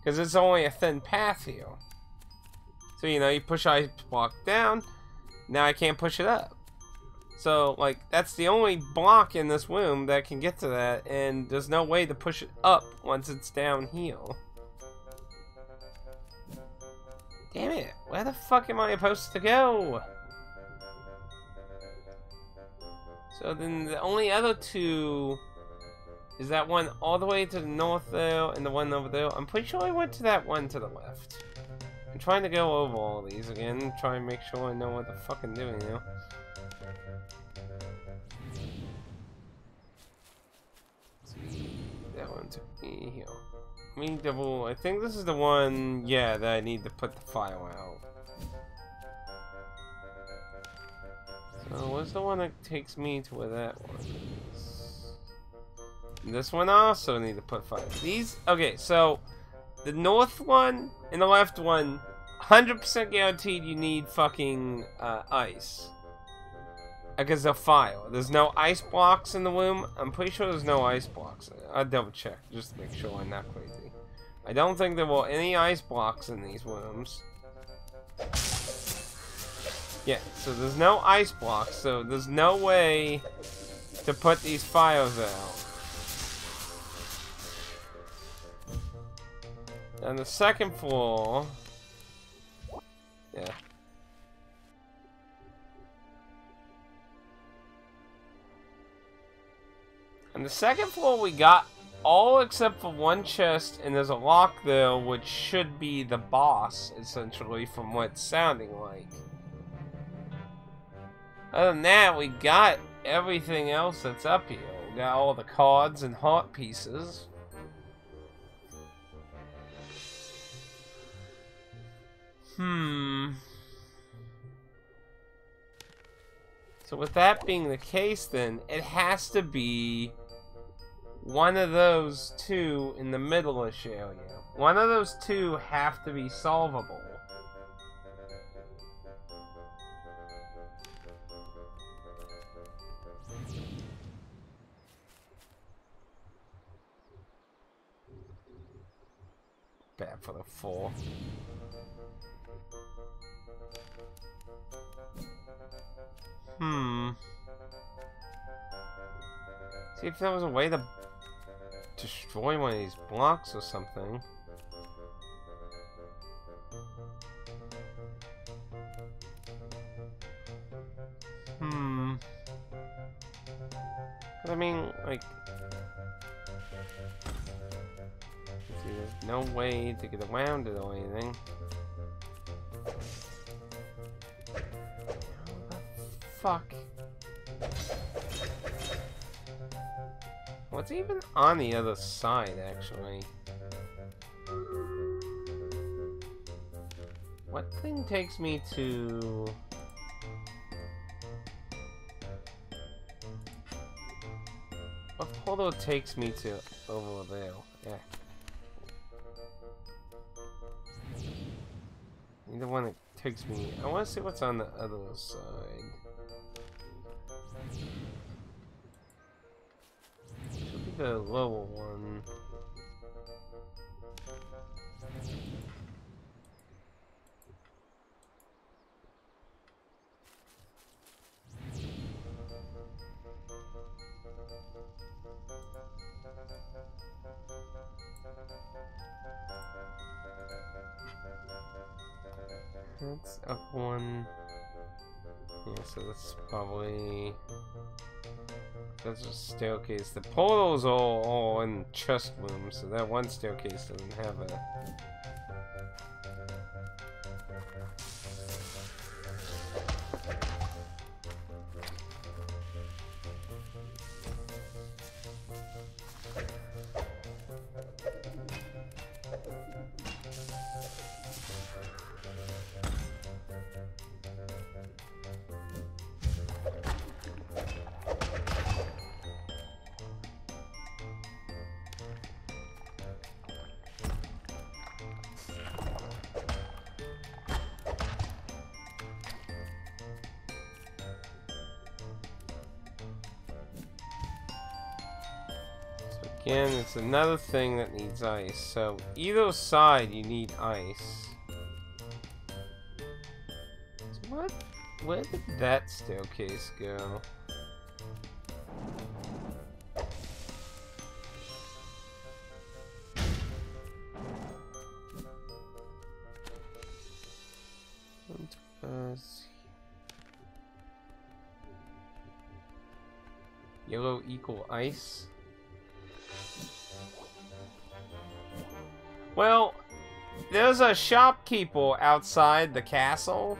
because it's only a thin path here. So, you know, you push ice block down, now I can't push it up. So, like, that's the only block in this room that can get to that, and there's no way to push it up once it's down here. Damn it, where the fuck am I supposed to go? So then the only other two is that one all the way to the north there, and the one over there. I'm pretty sure I went to that one to the left. I'm trying to go over all these again, try and make sure I know what the fuck I'm doing now. That one took me here. Let me double. I think this is the one, yeah, that I need to put the file out. So, what's the one that takes me to where that one is? And this one I also need to put file. These, okay, so the north one and the left one, one hundred percent guaranteed you need fucking uh, ice. Because they'll file. There's no ice blocks in the room. I'm pretty sure there's no ice blocks. I'll double check just to make sure I'm not crazy. I don't think there were any ice blocks in these rooms. Yeah, so there's no ice blocks, so there's no way to put these fires out. On the second floor. Yeah. On the second floor we got all except for one chest, and there's a lock there which should be the boss, essentially, from what it's sounding like. Other than that, we got everything else that's up here. We got all the cards and heart pieces. Hmm. So with that being the case, then, it has to be one of those two in the middle-ish area. One of those two have to be solvable. Bad for the four. Hmm. See if there was a way to destroy one of these blocks or something. Hmm. I mean, like, see, there's no way to get around it or anything. Fuck. What's even on the other side, actually? What thing takes me to... What portal takes me to over there? Yeah. Either one that takes me... I want to see what's on the other side. Should be the lower one. That's up one. Yeah, so that's probably... That's a staircase. The portals are all, all in the chest room, so that one staircase doesn't have a... Again, it's another thing that needs ice. So either side you need ice. What? Where did that staircase go? Yellow equal ice. Well, there's a shopkeeper outside the castle.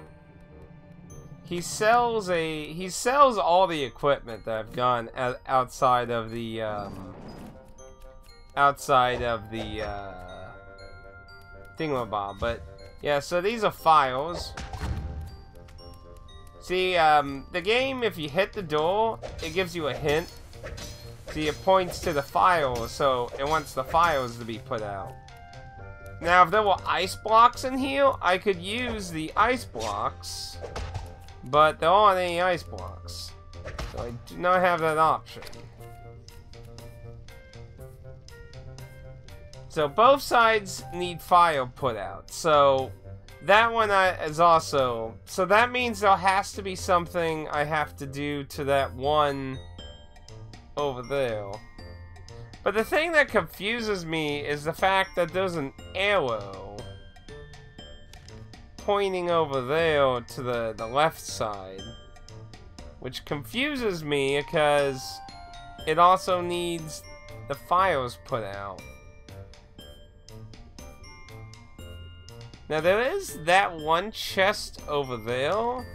He sells a he sells all the equipment that I've gone outside of the um, outside of the uh, thingamabob. But yeah, so these are files. See, um, the game, if you hit the door, it gives you a hint. See, it points to the files, so it wants the files to be put out. Now, if there were ice blocks in here, I could use the ice blocks, but there aren't any ice blocks, so I do not have that option. So both sides need fire put out, so... that one I, is also... so that means there has to be something I have to do to that one over there. But the thing that confuses me is the fact that there's an arrow pointing over there to the, the left side. Which confuses me because it also needs the fires put out. Now there is that one chest over there.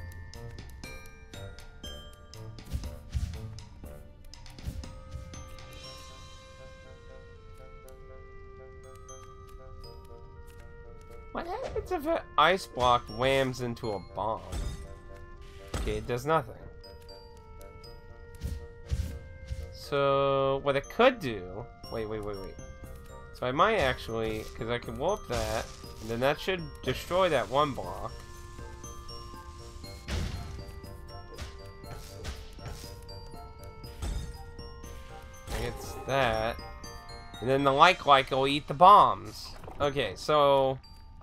What happens if an ice block whams into a bomb? Okay, it does nothing. So what it could do... Wait, wait, wait, wait. So I might actually, because I can warp that. And then that should destroy that one block. It's that. And then the like-like will eat the bombs. Okay, so...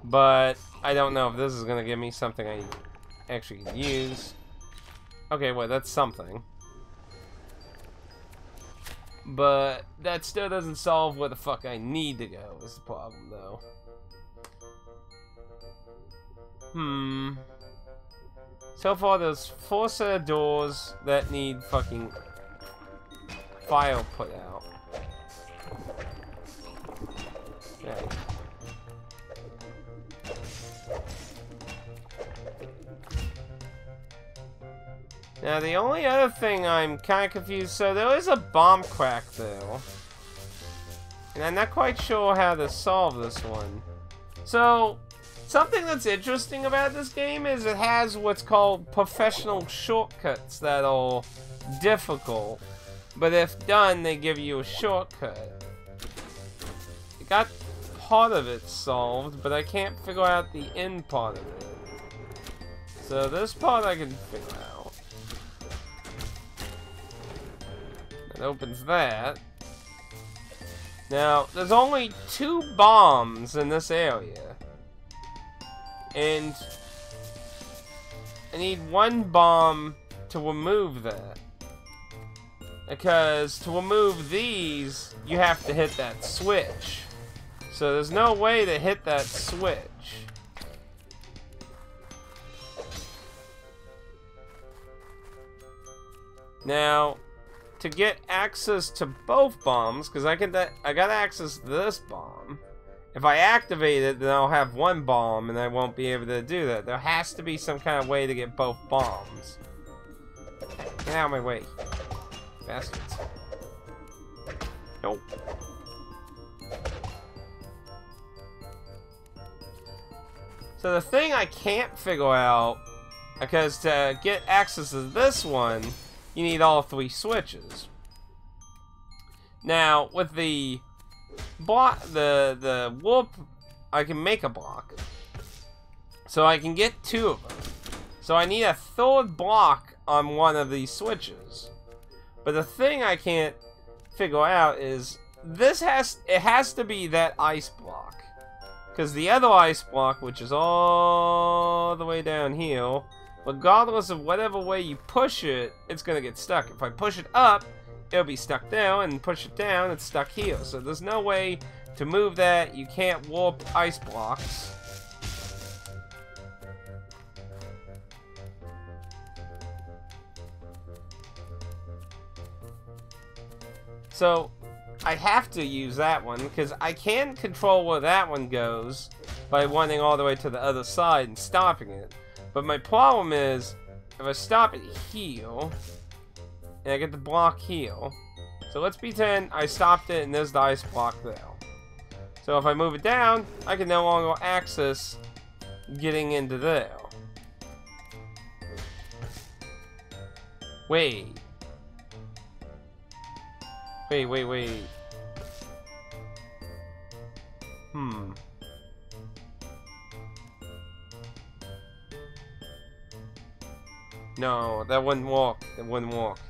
but I don't know if this is going to give me something I actually can use. Okay, well, that's something. But that still doesn't solve where the fuck I need to go is the problem, though. Hmm. So far, there's four set of doors that need fucking fire put out. Okay. Now, the only other thing I'm kind of confused... so, there is a bomb crack, though. And I'm not quite sure how to solve this one. So... something that's interesting about this game is it has what's called professional shortcuts that are difficult, but if done, they give you a shortcut. I got part of it solved, but I can't figure out the end part of it. So this part I can figure out. It opens that. Now, there's only two bombs in this area. And I need one bomb to remove that. Because to remove these, you have to hit that switch. So there's no way to hit that switch. Now, to get access to both bombs, because I can, I got access to this bomb. If I activate it, then I'll have one bomb, and I won't be able to do that. There has to be some kind of way to get both bombs. Get out of my way. Bastards. Nope. So the thing I can't figure out, because to get access to this one, you need all three switches. Now, with the... block the the warp, I can make a block, so I can get two of them. So I need a third block on one of these switches. But the thing I can't figure out is this has, it has to be that ice block. Because the other ice block, which is all the way down here, regardless of whatever way you push it, it's going to get stuck. If I push it up, it'll be stuck down, and push it down, it's stuck here. So there's no way to move that. You can't warp ice blocks. So I have to use that one, because I can control where that one goes by running all the way to the other side and stopping it. But my problem is, if I stop it here, and I get the block here, so let's pretend I stopped it and there's the ice block there. So if I move it down, I can no longer access getting into there. Wait. Wait, wait, wait. Hmm. No, that wouldn't walk. That wouldn't walk.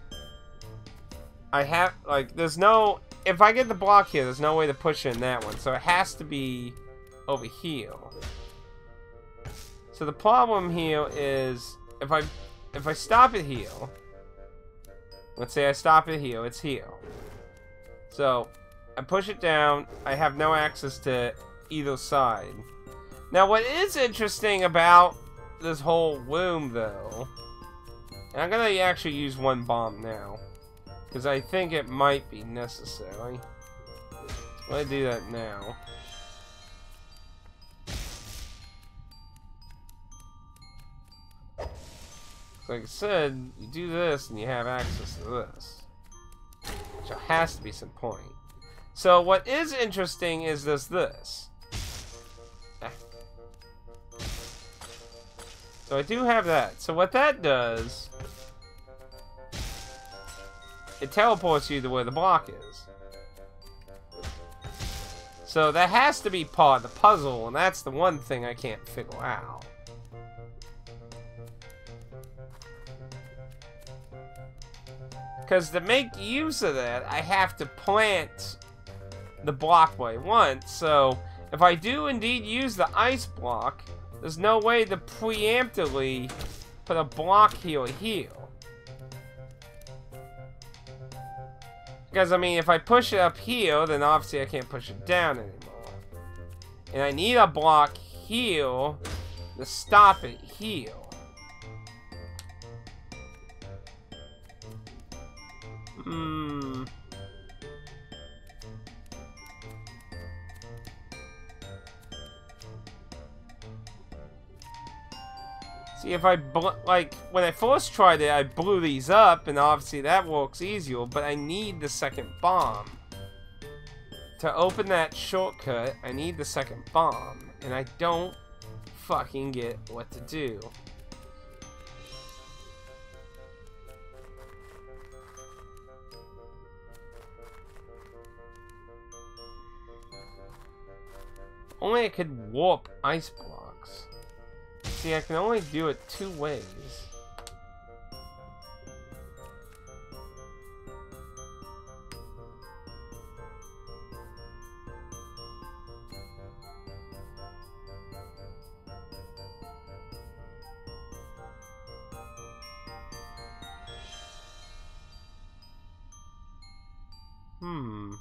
I have, like, there's no... If I get the block here, there's no way to push in that one. So it has to be over here. So the problem here is, if I, if I stop it here... Let's say I stop it here. It's here. So, I push it down, I have no access to either side. Now what is interesting about this whole room though, and I'm gonna actually use one bomb now, because I think it might be necessary. Let's do that now. Like I said, you do this and you have access to this. There has to be some point. So what is interesting is this this. Ah. So I do have that. So what that does, it teleports you to where the block is. So that has to be part of the puzzle, and that's the one thing I can't figure out. Because to make use of that, I have to plant the block where I want. So if I do indeed use the ice block, there's no way to preemptively put a block here or here. Because, I mean, if I push it up here, then obviously I can't push it down anymore. And I need a block here to stop it here. Hmm. See, if I, bl like, when I first tried it, I blew these up, and obviously that works easier, but I need the second bomb. To open that shortcut, I need the second bomb, and I don't fucking get what to do. Only I could warp ice blocks. See, I can only do it two ways. Hmm.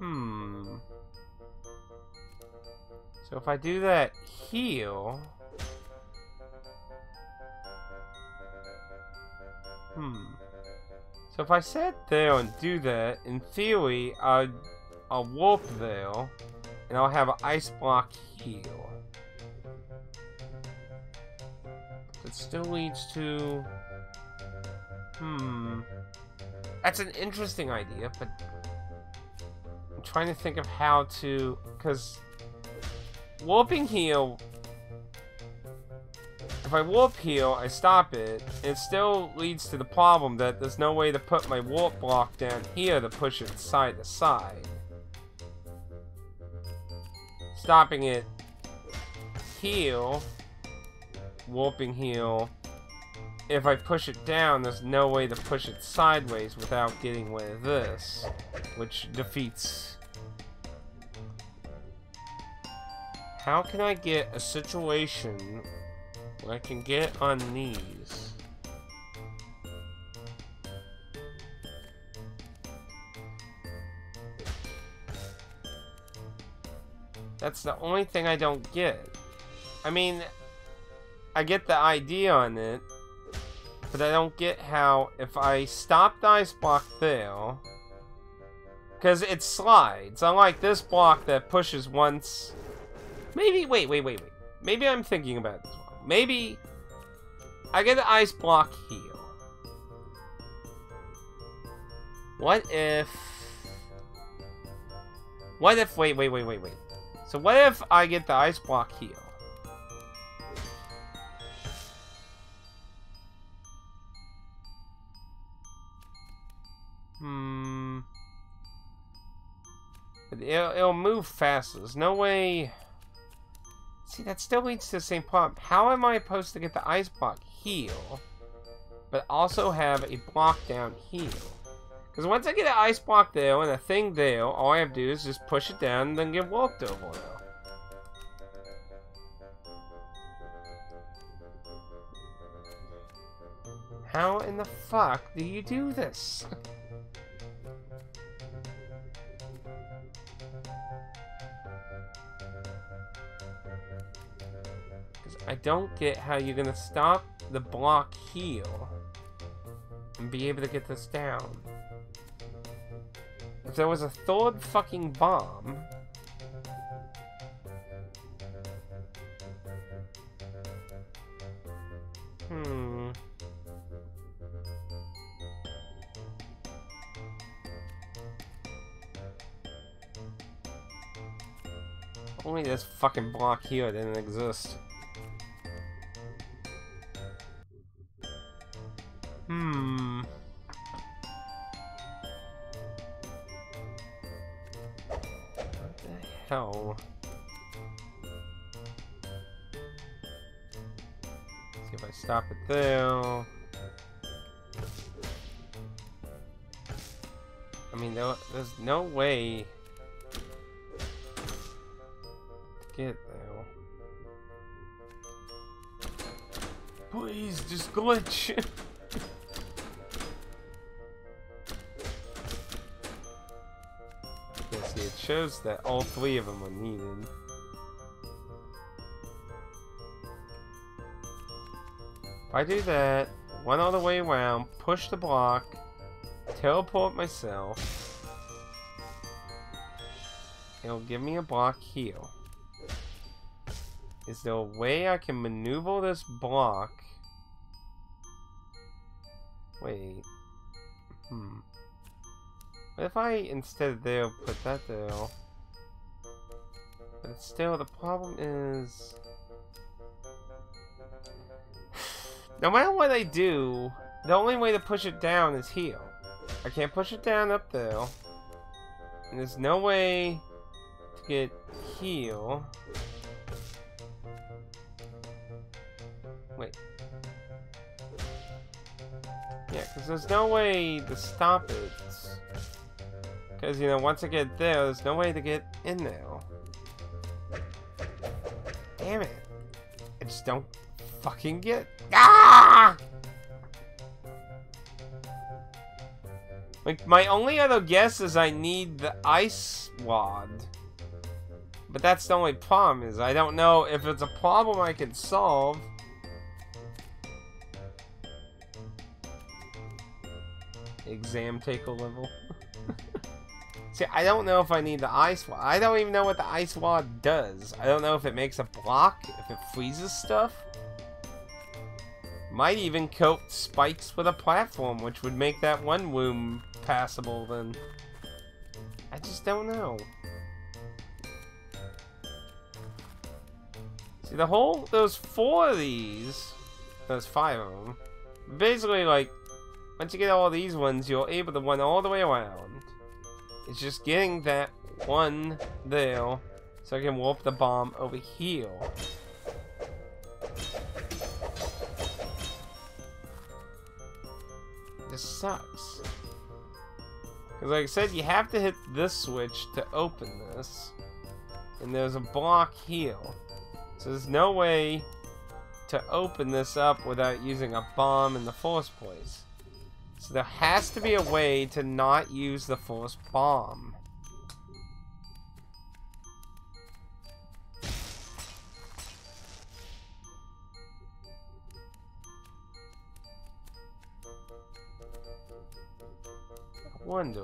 Hmm. So if I do that here... Hmm. So if I sat there and do that, in theory, I'd, I'll warp there, and I'll have an ice block here. That still leads to... Hmm. That's an interesting idea, but... trying to think of how to, because warping here, if I warp here, I stop it, it still leads to the problem that there's no way to put my warp block down here to push it side to side. stopping it. Heal. Warping heal. If I push it down, there's no way to push it sideways without getting rid of this, which defeats. How can I get a situation where I can get on these? That's the only thing I don't get. I mean, I get the idea on it, but I don't get how, if I stop the ice block there, because it slides, unlike this block that pushes once. Maybe, wait, wait, wait, wait. Maybe I'm thinking about this one. Maybe I get the ice block here. What if... What if, wait, wait, wait, wait, wait. So what if I get the ice block here? Hmm. It'll, it'll move faster. There's no way... See, that still leads to the same problem. How am I supposed to get the ice block here, but also have a block down here? Because once I get an ice block there and a thing there, all I have to do is just push it down and then get warped over now. How in the fuck do you do this? I don't get how you're gonna stop the block here and be able to get this down. If there was a third fucking bomb... Hmm... Only this fucking block here didn't exist. Hmm. What the hell? Let's see if I stop it there. I mean, there, there's no way to get there. Please, just glitch. Shows that all three of them are needed. If I do that, run all the way around, push the block, teleport myself, it'll give me a block here. Is there a way I can maneuver this block? Wait. Hmm. What if I, instead of there, put that there? But still, the problem is... No matter what I do, the only way to push it down is here. I can't push it down up there. And there's no way to get here. Wait. Yeah, because there's no way to stop it. Because, you know, once I get there, there's no way to get in there. Damn it. I just don't fucking get... Ah! Like, my only other guess is I need the ice wad. But that's the only problem, is I don't know if it's a problem I can solve. Exam taker level. See, I don't know if I need the ice wad. I don't even know what the ice wad does. I don't know if it makes a block, if it freezes stuff. Might even coat spikes with a platform, which would make that one room passable then. I just don't know. See, the whole, those four of these, those five of them, basically like, once you get all these ones, you're able to run all the way around. It's just getting that one there So I can wolf the bomb over here. This sucks. Because like I said, you have to hit this switch to open this. And there's a block here. So there's no way to open this up without using a bomb in the first place. So there has to be a way to not use the first bomb. I wonder...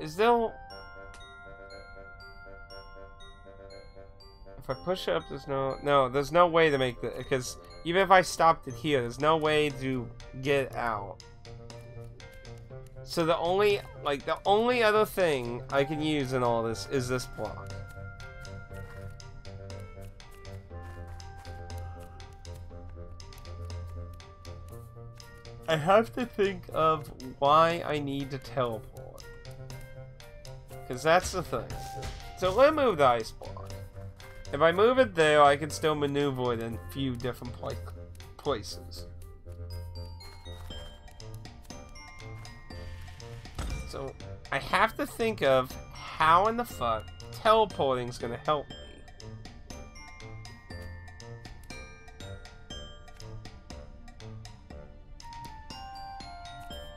Is there... If I push it up, there's no... No, there's no way to make the... Because even if I stopped it here, there's no way to get it out. So the only... Like, the only other thing I can use in all this is this block. I have to think of why I need to teleport. Because that's the thing. So let me move the ice block. If I move it there, I can still maneuver it in a few different pl places. So I have to think of how in the fuck teleporting's gonna help me.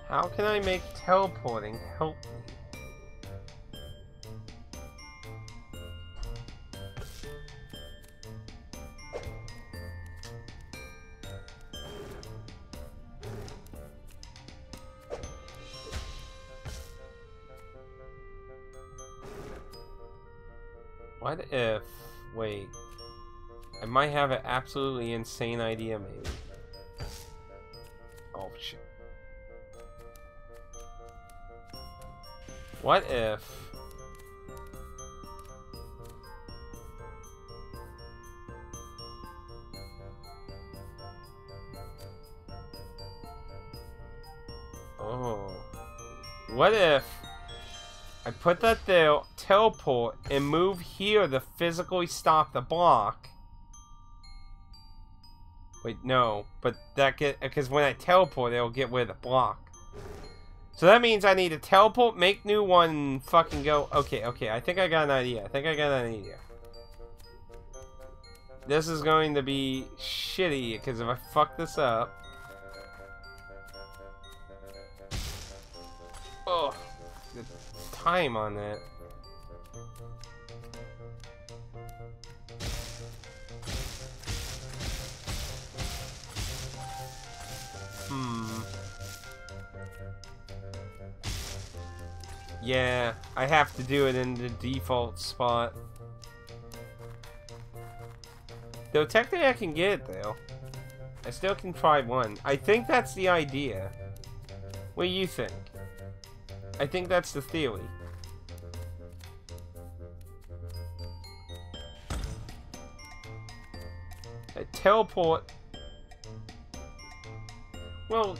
How can I make teleporting help me? What if... Wait. I might have an absolutely insane idea, maybe. Oh, shit. What if... Oh. What if... I put that there, teleport, and move here to physically stop the block. Wait, no, but that get because when I teleport, it'll get rid of the block. So that means I need to teleport, make new one, and fucking go. Okay, okay, I think I got an idea. I think I got an idea. This is going to be shitty because if I fuck this up. Oh. The time on that. Hmm. Yeah, I have to do it in the default spot. Though technically I can get it though. I still can try one. I think that's the idea. What do you think? I think that's the theory. A teleport. Well.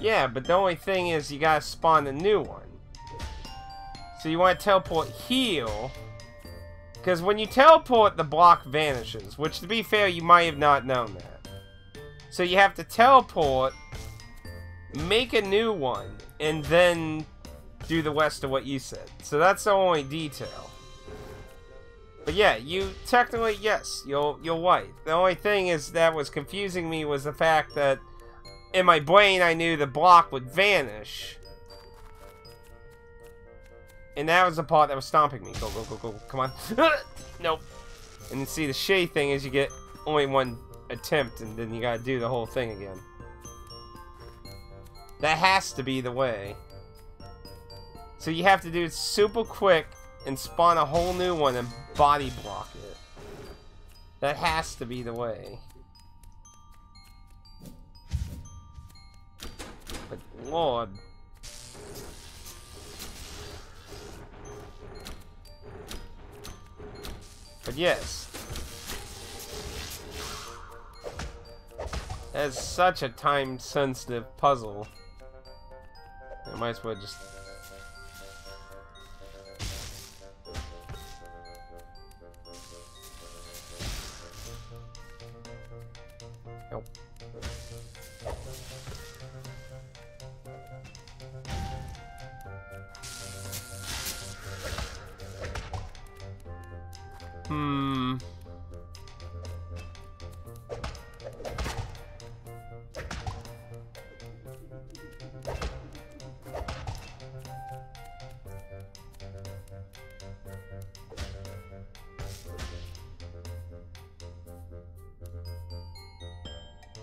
Yeah, but the only thing is you gotta spawn a new one. So you want to teleport here. Because when you teleport, the block vanishes. Which, to be fair, you might have not known that. So you have to teleport, make a new one, and then do the rest of what you said. So that's the only detail. But yeah, you technically, yes, you're, you're right. The only thing is that was confusing me was the fact that in my brain I knew the block would vanish. And that was the part that was stomping me. Go, go, go, go, come on. Nope. And you see the shitty thing is you get only one attempt and then you gotta do the whole thing again. That has to be the way. So you have to do it super quick and spawn a whole new one and body block it. That has to be the way. But Lord. But yes. That's such a time-sensitive puzzle. I might as well just... Nope. Hmm.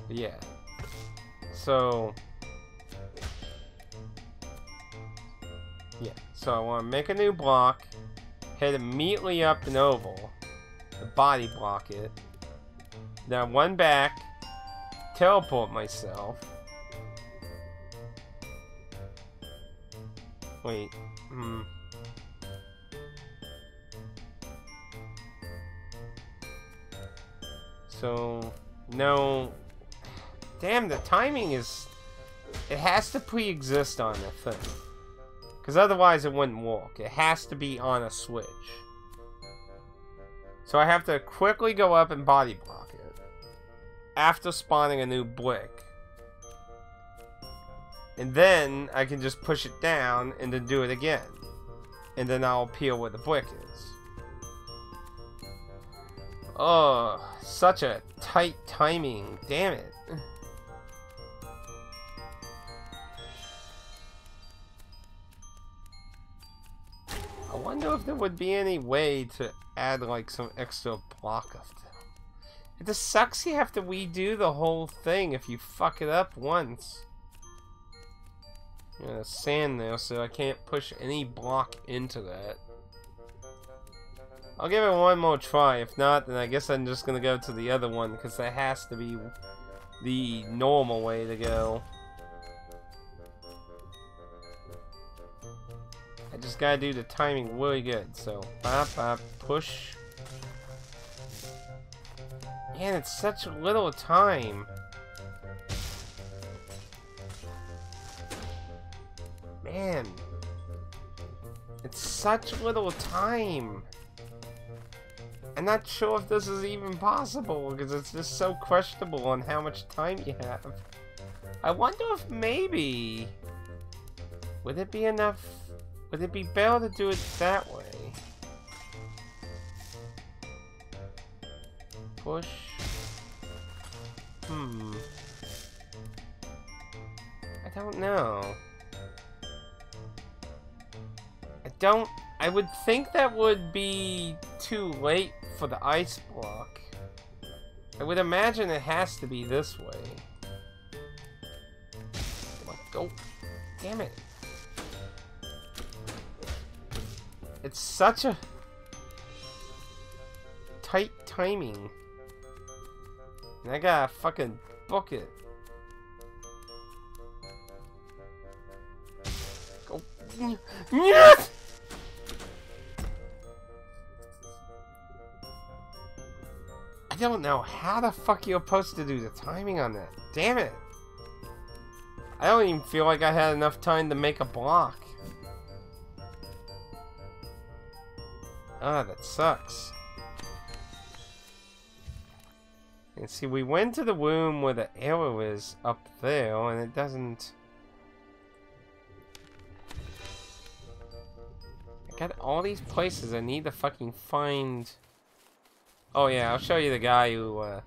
Yeah. So yeah, so I want to make a new block, head immediately up an oval, the body block it, now one back, teleport myself. Wait, hmm. So no. Damn, the timing is... It has to pre-exist on the thing. Because otherwise it wouldn't work. It has to be on a switch. So I have to quickly go up and body block it. After spawning a new brick. And then I can just push it down and then do it again. And then I'll appear where the brick is. Oh, such a tight timing. Damn it. I wonder if there would be any way to add like some extra block of them. It just sucks you have to redo the whole thing if you fuck it up once. I'm gonna sand there so I can't push any block into that. I'll give it one more try. If not, then I guess I'm just gonna go to the other one because that has to be the normal way to go. I just gotta do the timing really good. So, bop, bop, push. Man, it's such little time. Man, it's such little time. I'm not sure if this is even possible, because it's just so questionable on how much time you have. I wonder if maybe... Would it be enough... Would it be better to do it that way? Push... Hmm... I don't know... I don't... I would think that would be too late for the ice block. I would imagine it has to be this way. Come on, go. Damn it. It's such a tight timing. And I gotta fucking book it. Go. Yes! I don't know how the fuck you're supposed to do the timing on that. Damn it! I don't even feel like I had enough time to make a block. Ah, that sucks. And see, we went to the room where the arrow is up there, and it doesn't... I got all these places I need to fucking find... Oh yeah, I'll show you the guy who, uh...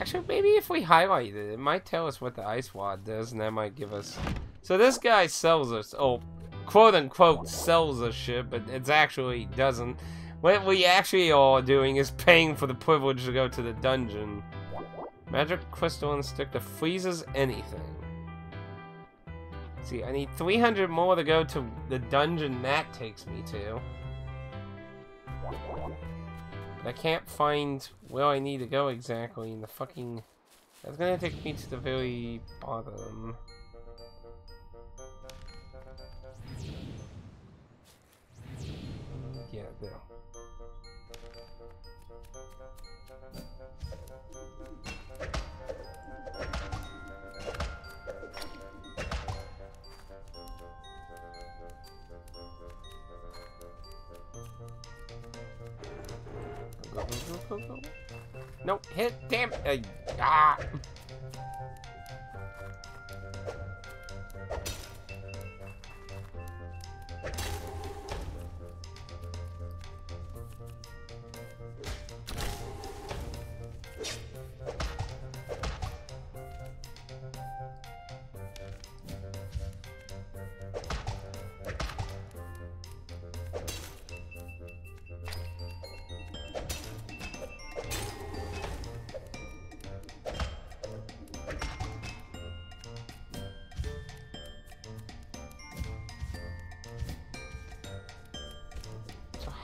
Actually, maybe if we highlight it, it might tell us what the ice wad does, and that might give us... So this guy sells us, oh, quote-unquote sells us shit, but it's actually doesn't. What we actually are doing is paying for the privilege to go to the dungeon. Magic crystal and stick that freezes anything. See, I need three hundred more to go to the dungeon that takes me to. I can't find where I need to go exactly in the fucking... That's gonna take me to the very bottom. Yeah, there. No. puzzle. Nope, hit, damn it. Uh, ah.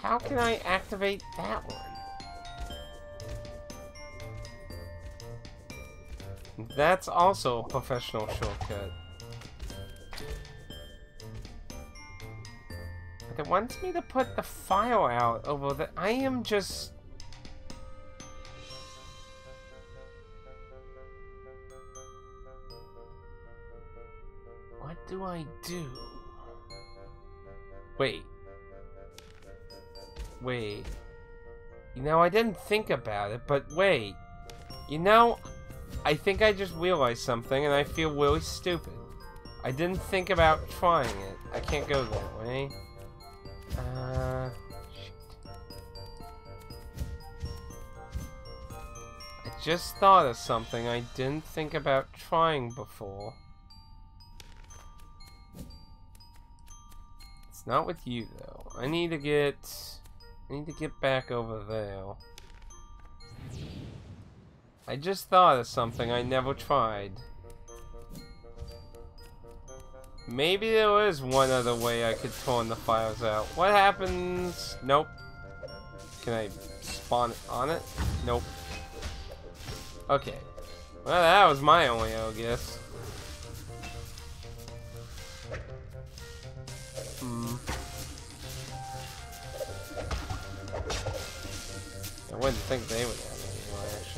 How can I activate that one? That's also a professional shortcut. But it wants me to put the file out over the... I am just... What do I do? Wait. Wait, you know, I didn't think about it, but wait, you know, I think I just realized something and I feel really stupid. I didn't think about trying it. I can't go that way. Uh, shoot. I just thought of something I didn't think about trying before. It's not with you, though. I need to get... I need to get back over there. I just thought of something I never tried. Maybe there is one other way I could turn the files out. What happens? Nope. Can I spawn it on it? Nope. Okay. Well, that was my only guess. Hmm. I wouldn't think they would have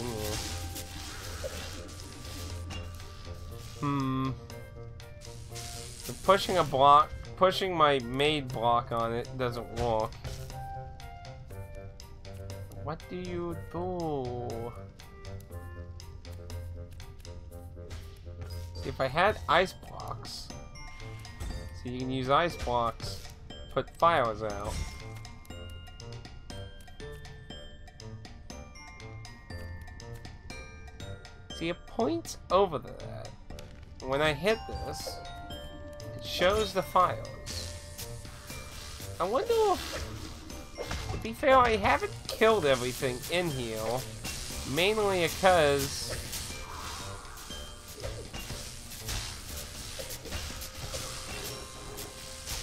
any more action. Hmm. So pushing a block, pushing my made block on it doesn't work. What do you do? See, if I had ice blocks, so you can use ice blocks, put fires out. See, it points over that. When I hit this, it shows the files. I wonder if, to be fair, I haven't killed everything in here, mainly because...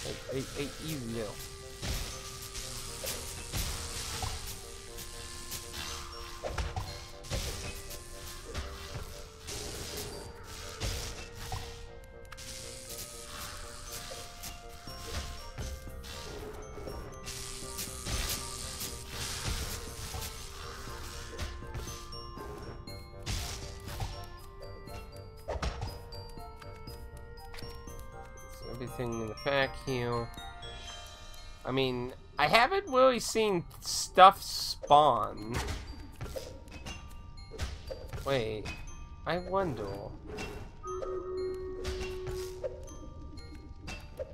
Hey, hey, hey, easy now. Everything in the vacuum. I mean, I haven't really seen stuff spawn. Wait, I wonder.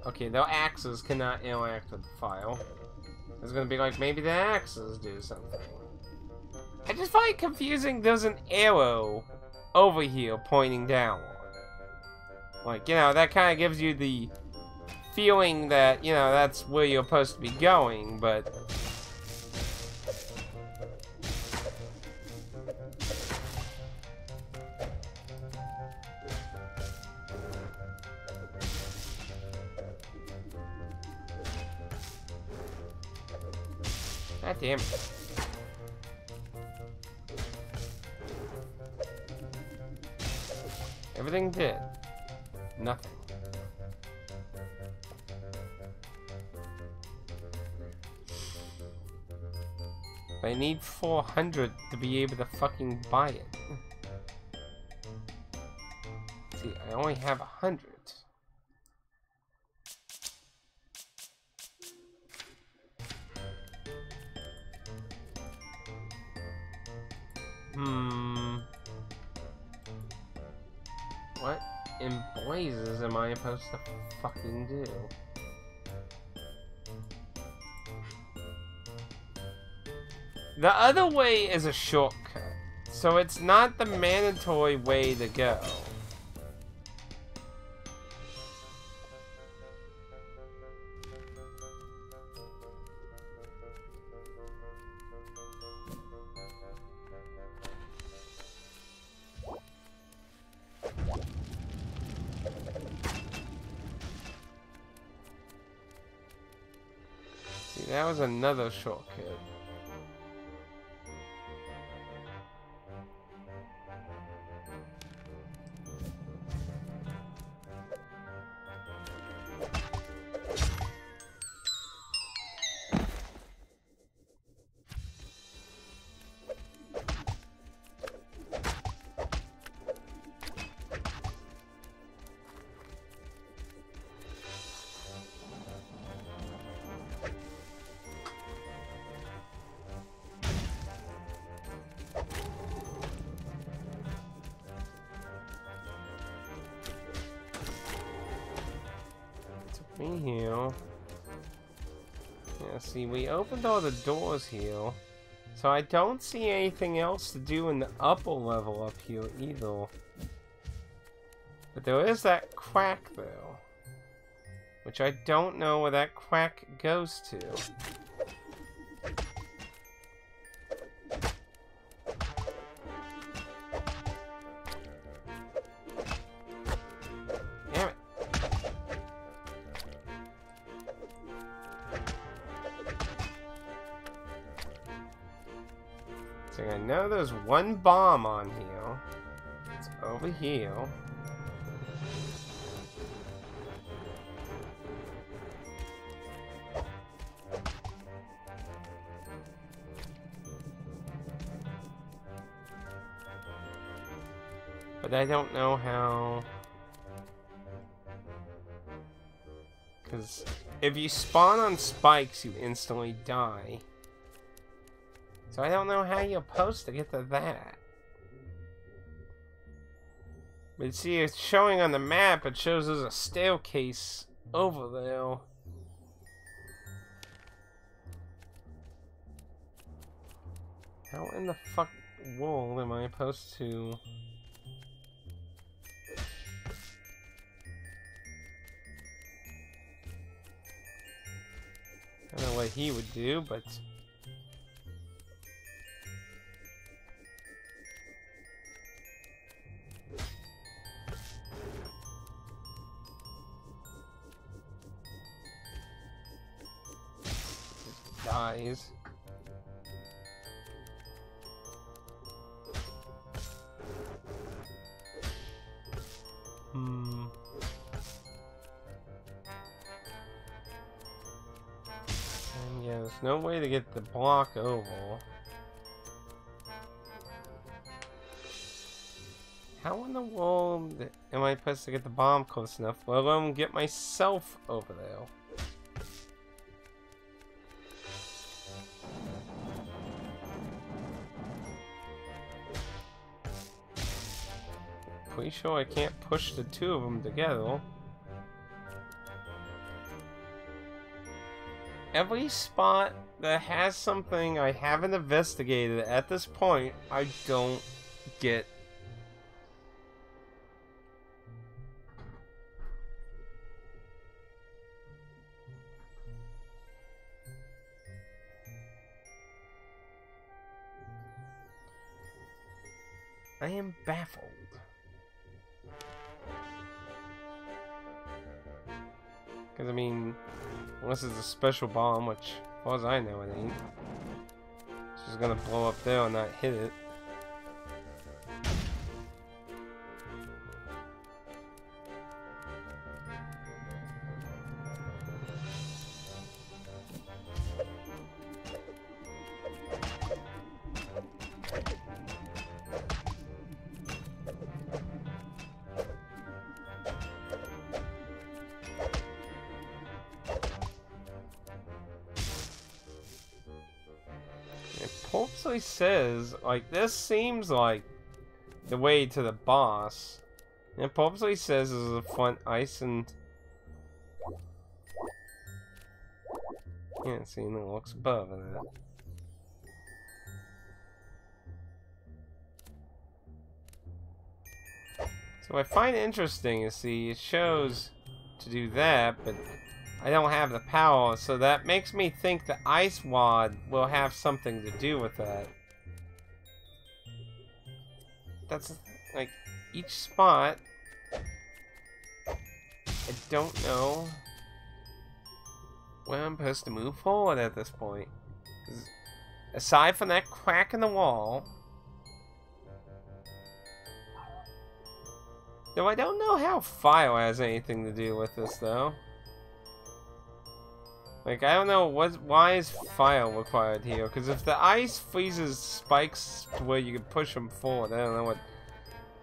Okay, the axes cannot interact with the file. It's gonna be like, maybe the axes do something. I just find it confusing there's an arrow over here pointing down. Like, you know, that kind of gives you the feeling that, you know, that's where you're supposed to be going, but... God damn it. Everything did. Nothing. But I need four hundred to be able to fucking buy it. See, I only have one hundred. Hmm. What in blazes am I supposed to fucking do? The other way is a shortcut, so it's not the mandatory way to go. See, that was another shortcut. Me here. Yeah, see, we opened all the doors here, so I don't see anything else to do in the upper level up here either. But there is that crack though, which I don't know where that crack goes to. I know there's one bomb on here. It's over here. But I don't know how... Because if you spawn on spikes, you instantly die. So I don't know how you're supposed to get to that. But see, it's showing on the map, it shows there's a staircase over there. How in the fuck world am I supposed to... I don't know what he would do, but... dies. Hmm. And yeah, there's no way to get the block over. How in the world am I supposed to get the bomb close enough, let alone get myself over there? Pretty sure I can't push the two of them together. Every spot that has something I haven't investigated at this point, I don't get. I am baffled. Because, I mean, unless it's a special bomb, which, as far as I know, it ain't. It's just gonna blow up there and not hit it. actually says, like, this seems like the way to the boss. And it purposely says this is a fun ice and... can't see anything that looks above that. So I find it interesting to see it shows to do that, but I don't have the power, so that makes me think the ice wad will have something to do with that. That's like each spot. I don't know where I'm supposed to move forward at this point. Aside from that crack in the wall, though I don't know how fire has anything to do with this, though. Like, I don't know what, why is fire required here? Because if the ice freezes spikes to where you can push them forward, I don't know what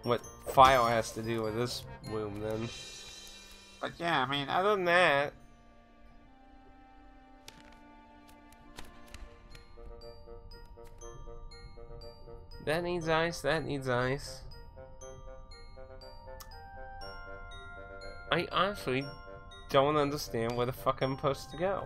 what fire has to do with this room then. But yeah, I mean, other than that, that needs ice. That needs ice. I honestly don't understand where the fuck I'm supposed to go.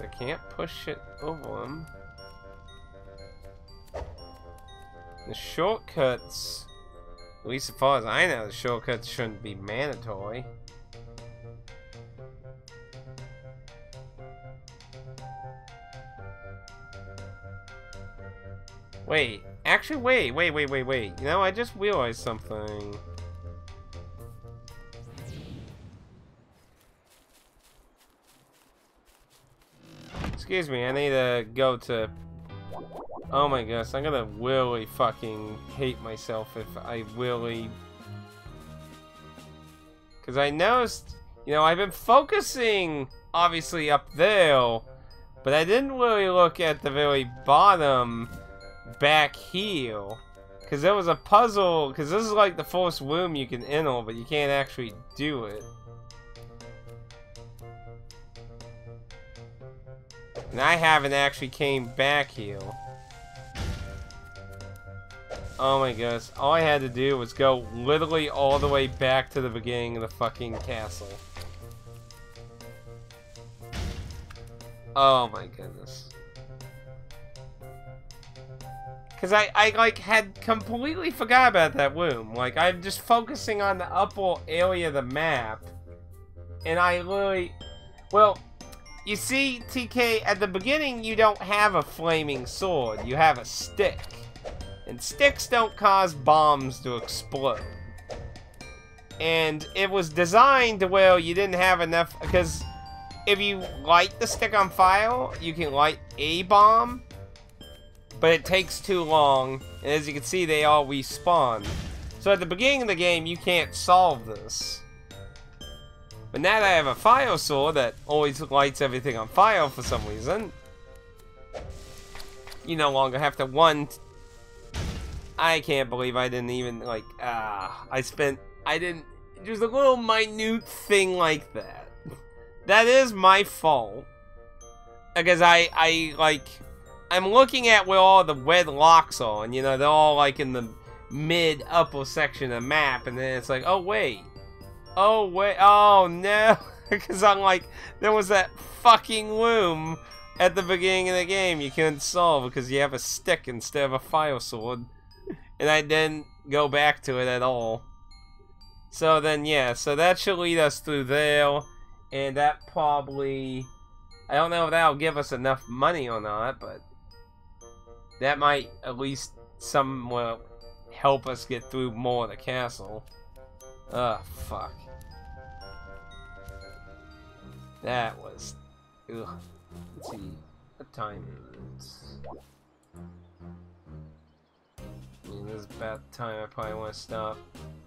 I can't push it over him. The shortcuts, at least as far as I know, the shortcuts shouldn't be mandatory. Wait, actually, wait, wait, wait, wait, wait. You know, I just realized something. Excuse me, I need to go to... Oh my gosh, I'm gonna really fucking hate myself if I really... Because I noticed, you know, I've been focusing, obviously, up there, but I didn't really look at the very bottom... back here, because there was a puzzle, because this is like the first room you can enter, but you can't actually do it. And I haven't actually came back here. Oh my gosh, all I had to do was go literally all the way back to the beginning of the fucking castle. Oh my goodness. Because I, I, like, had completely forgot about that room. Like, I'm just focusing on the upper area of the map. And I really... Well, you see, T K, at the beginning, you don't have a flaming sword. You have a stick. And sticks don't cause bombs to explode. And it was designed to where you didn't have enough... Because if you light the stick on fire, you can light a bomb. But it takes too long, and as you can see, they all respawn. So at the beginning of the game, you can't solve this. But now that I have a fire sword that always lights everything on fire for some reason, you no longer have to one... T I can't believe I didn't even, like, ah... I spent... I didn't... Just a little minute thing like that. That is my fault. Because I, I, like... I'm looking at where all the red locks are, and you know, they're all like in the mid-upper section of the map, and then it's like, oh wait, oh wait, oh no, because I'm like, there was that fucking room at the beginning of the game you couldn't solve because you have a stick instead of a fire sword, and I didn't go back to it at all. So then, yeah, so that should lead us through there, and that probably, I don't know if that'll give us enough money or not, but... that might at least somewhat help us get through more of the castle. Ugh, fuck. That was... Ugh. Let's see. What time is it? I mean, this is about the time I probably want to stop.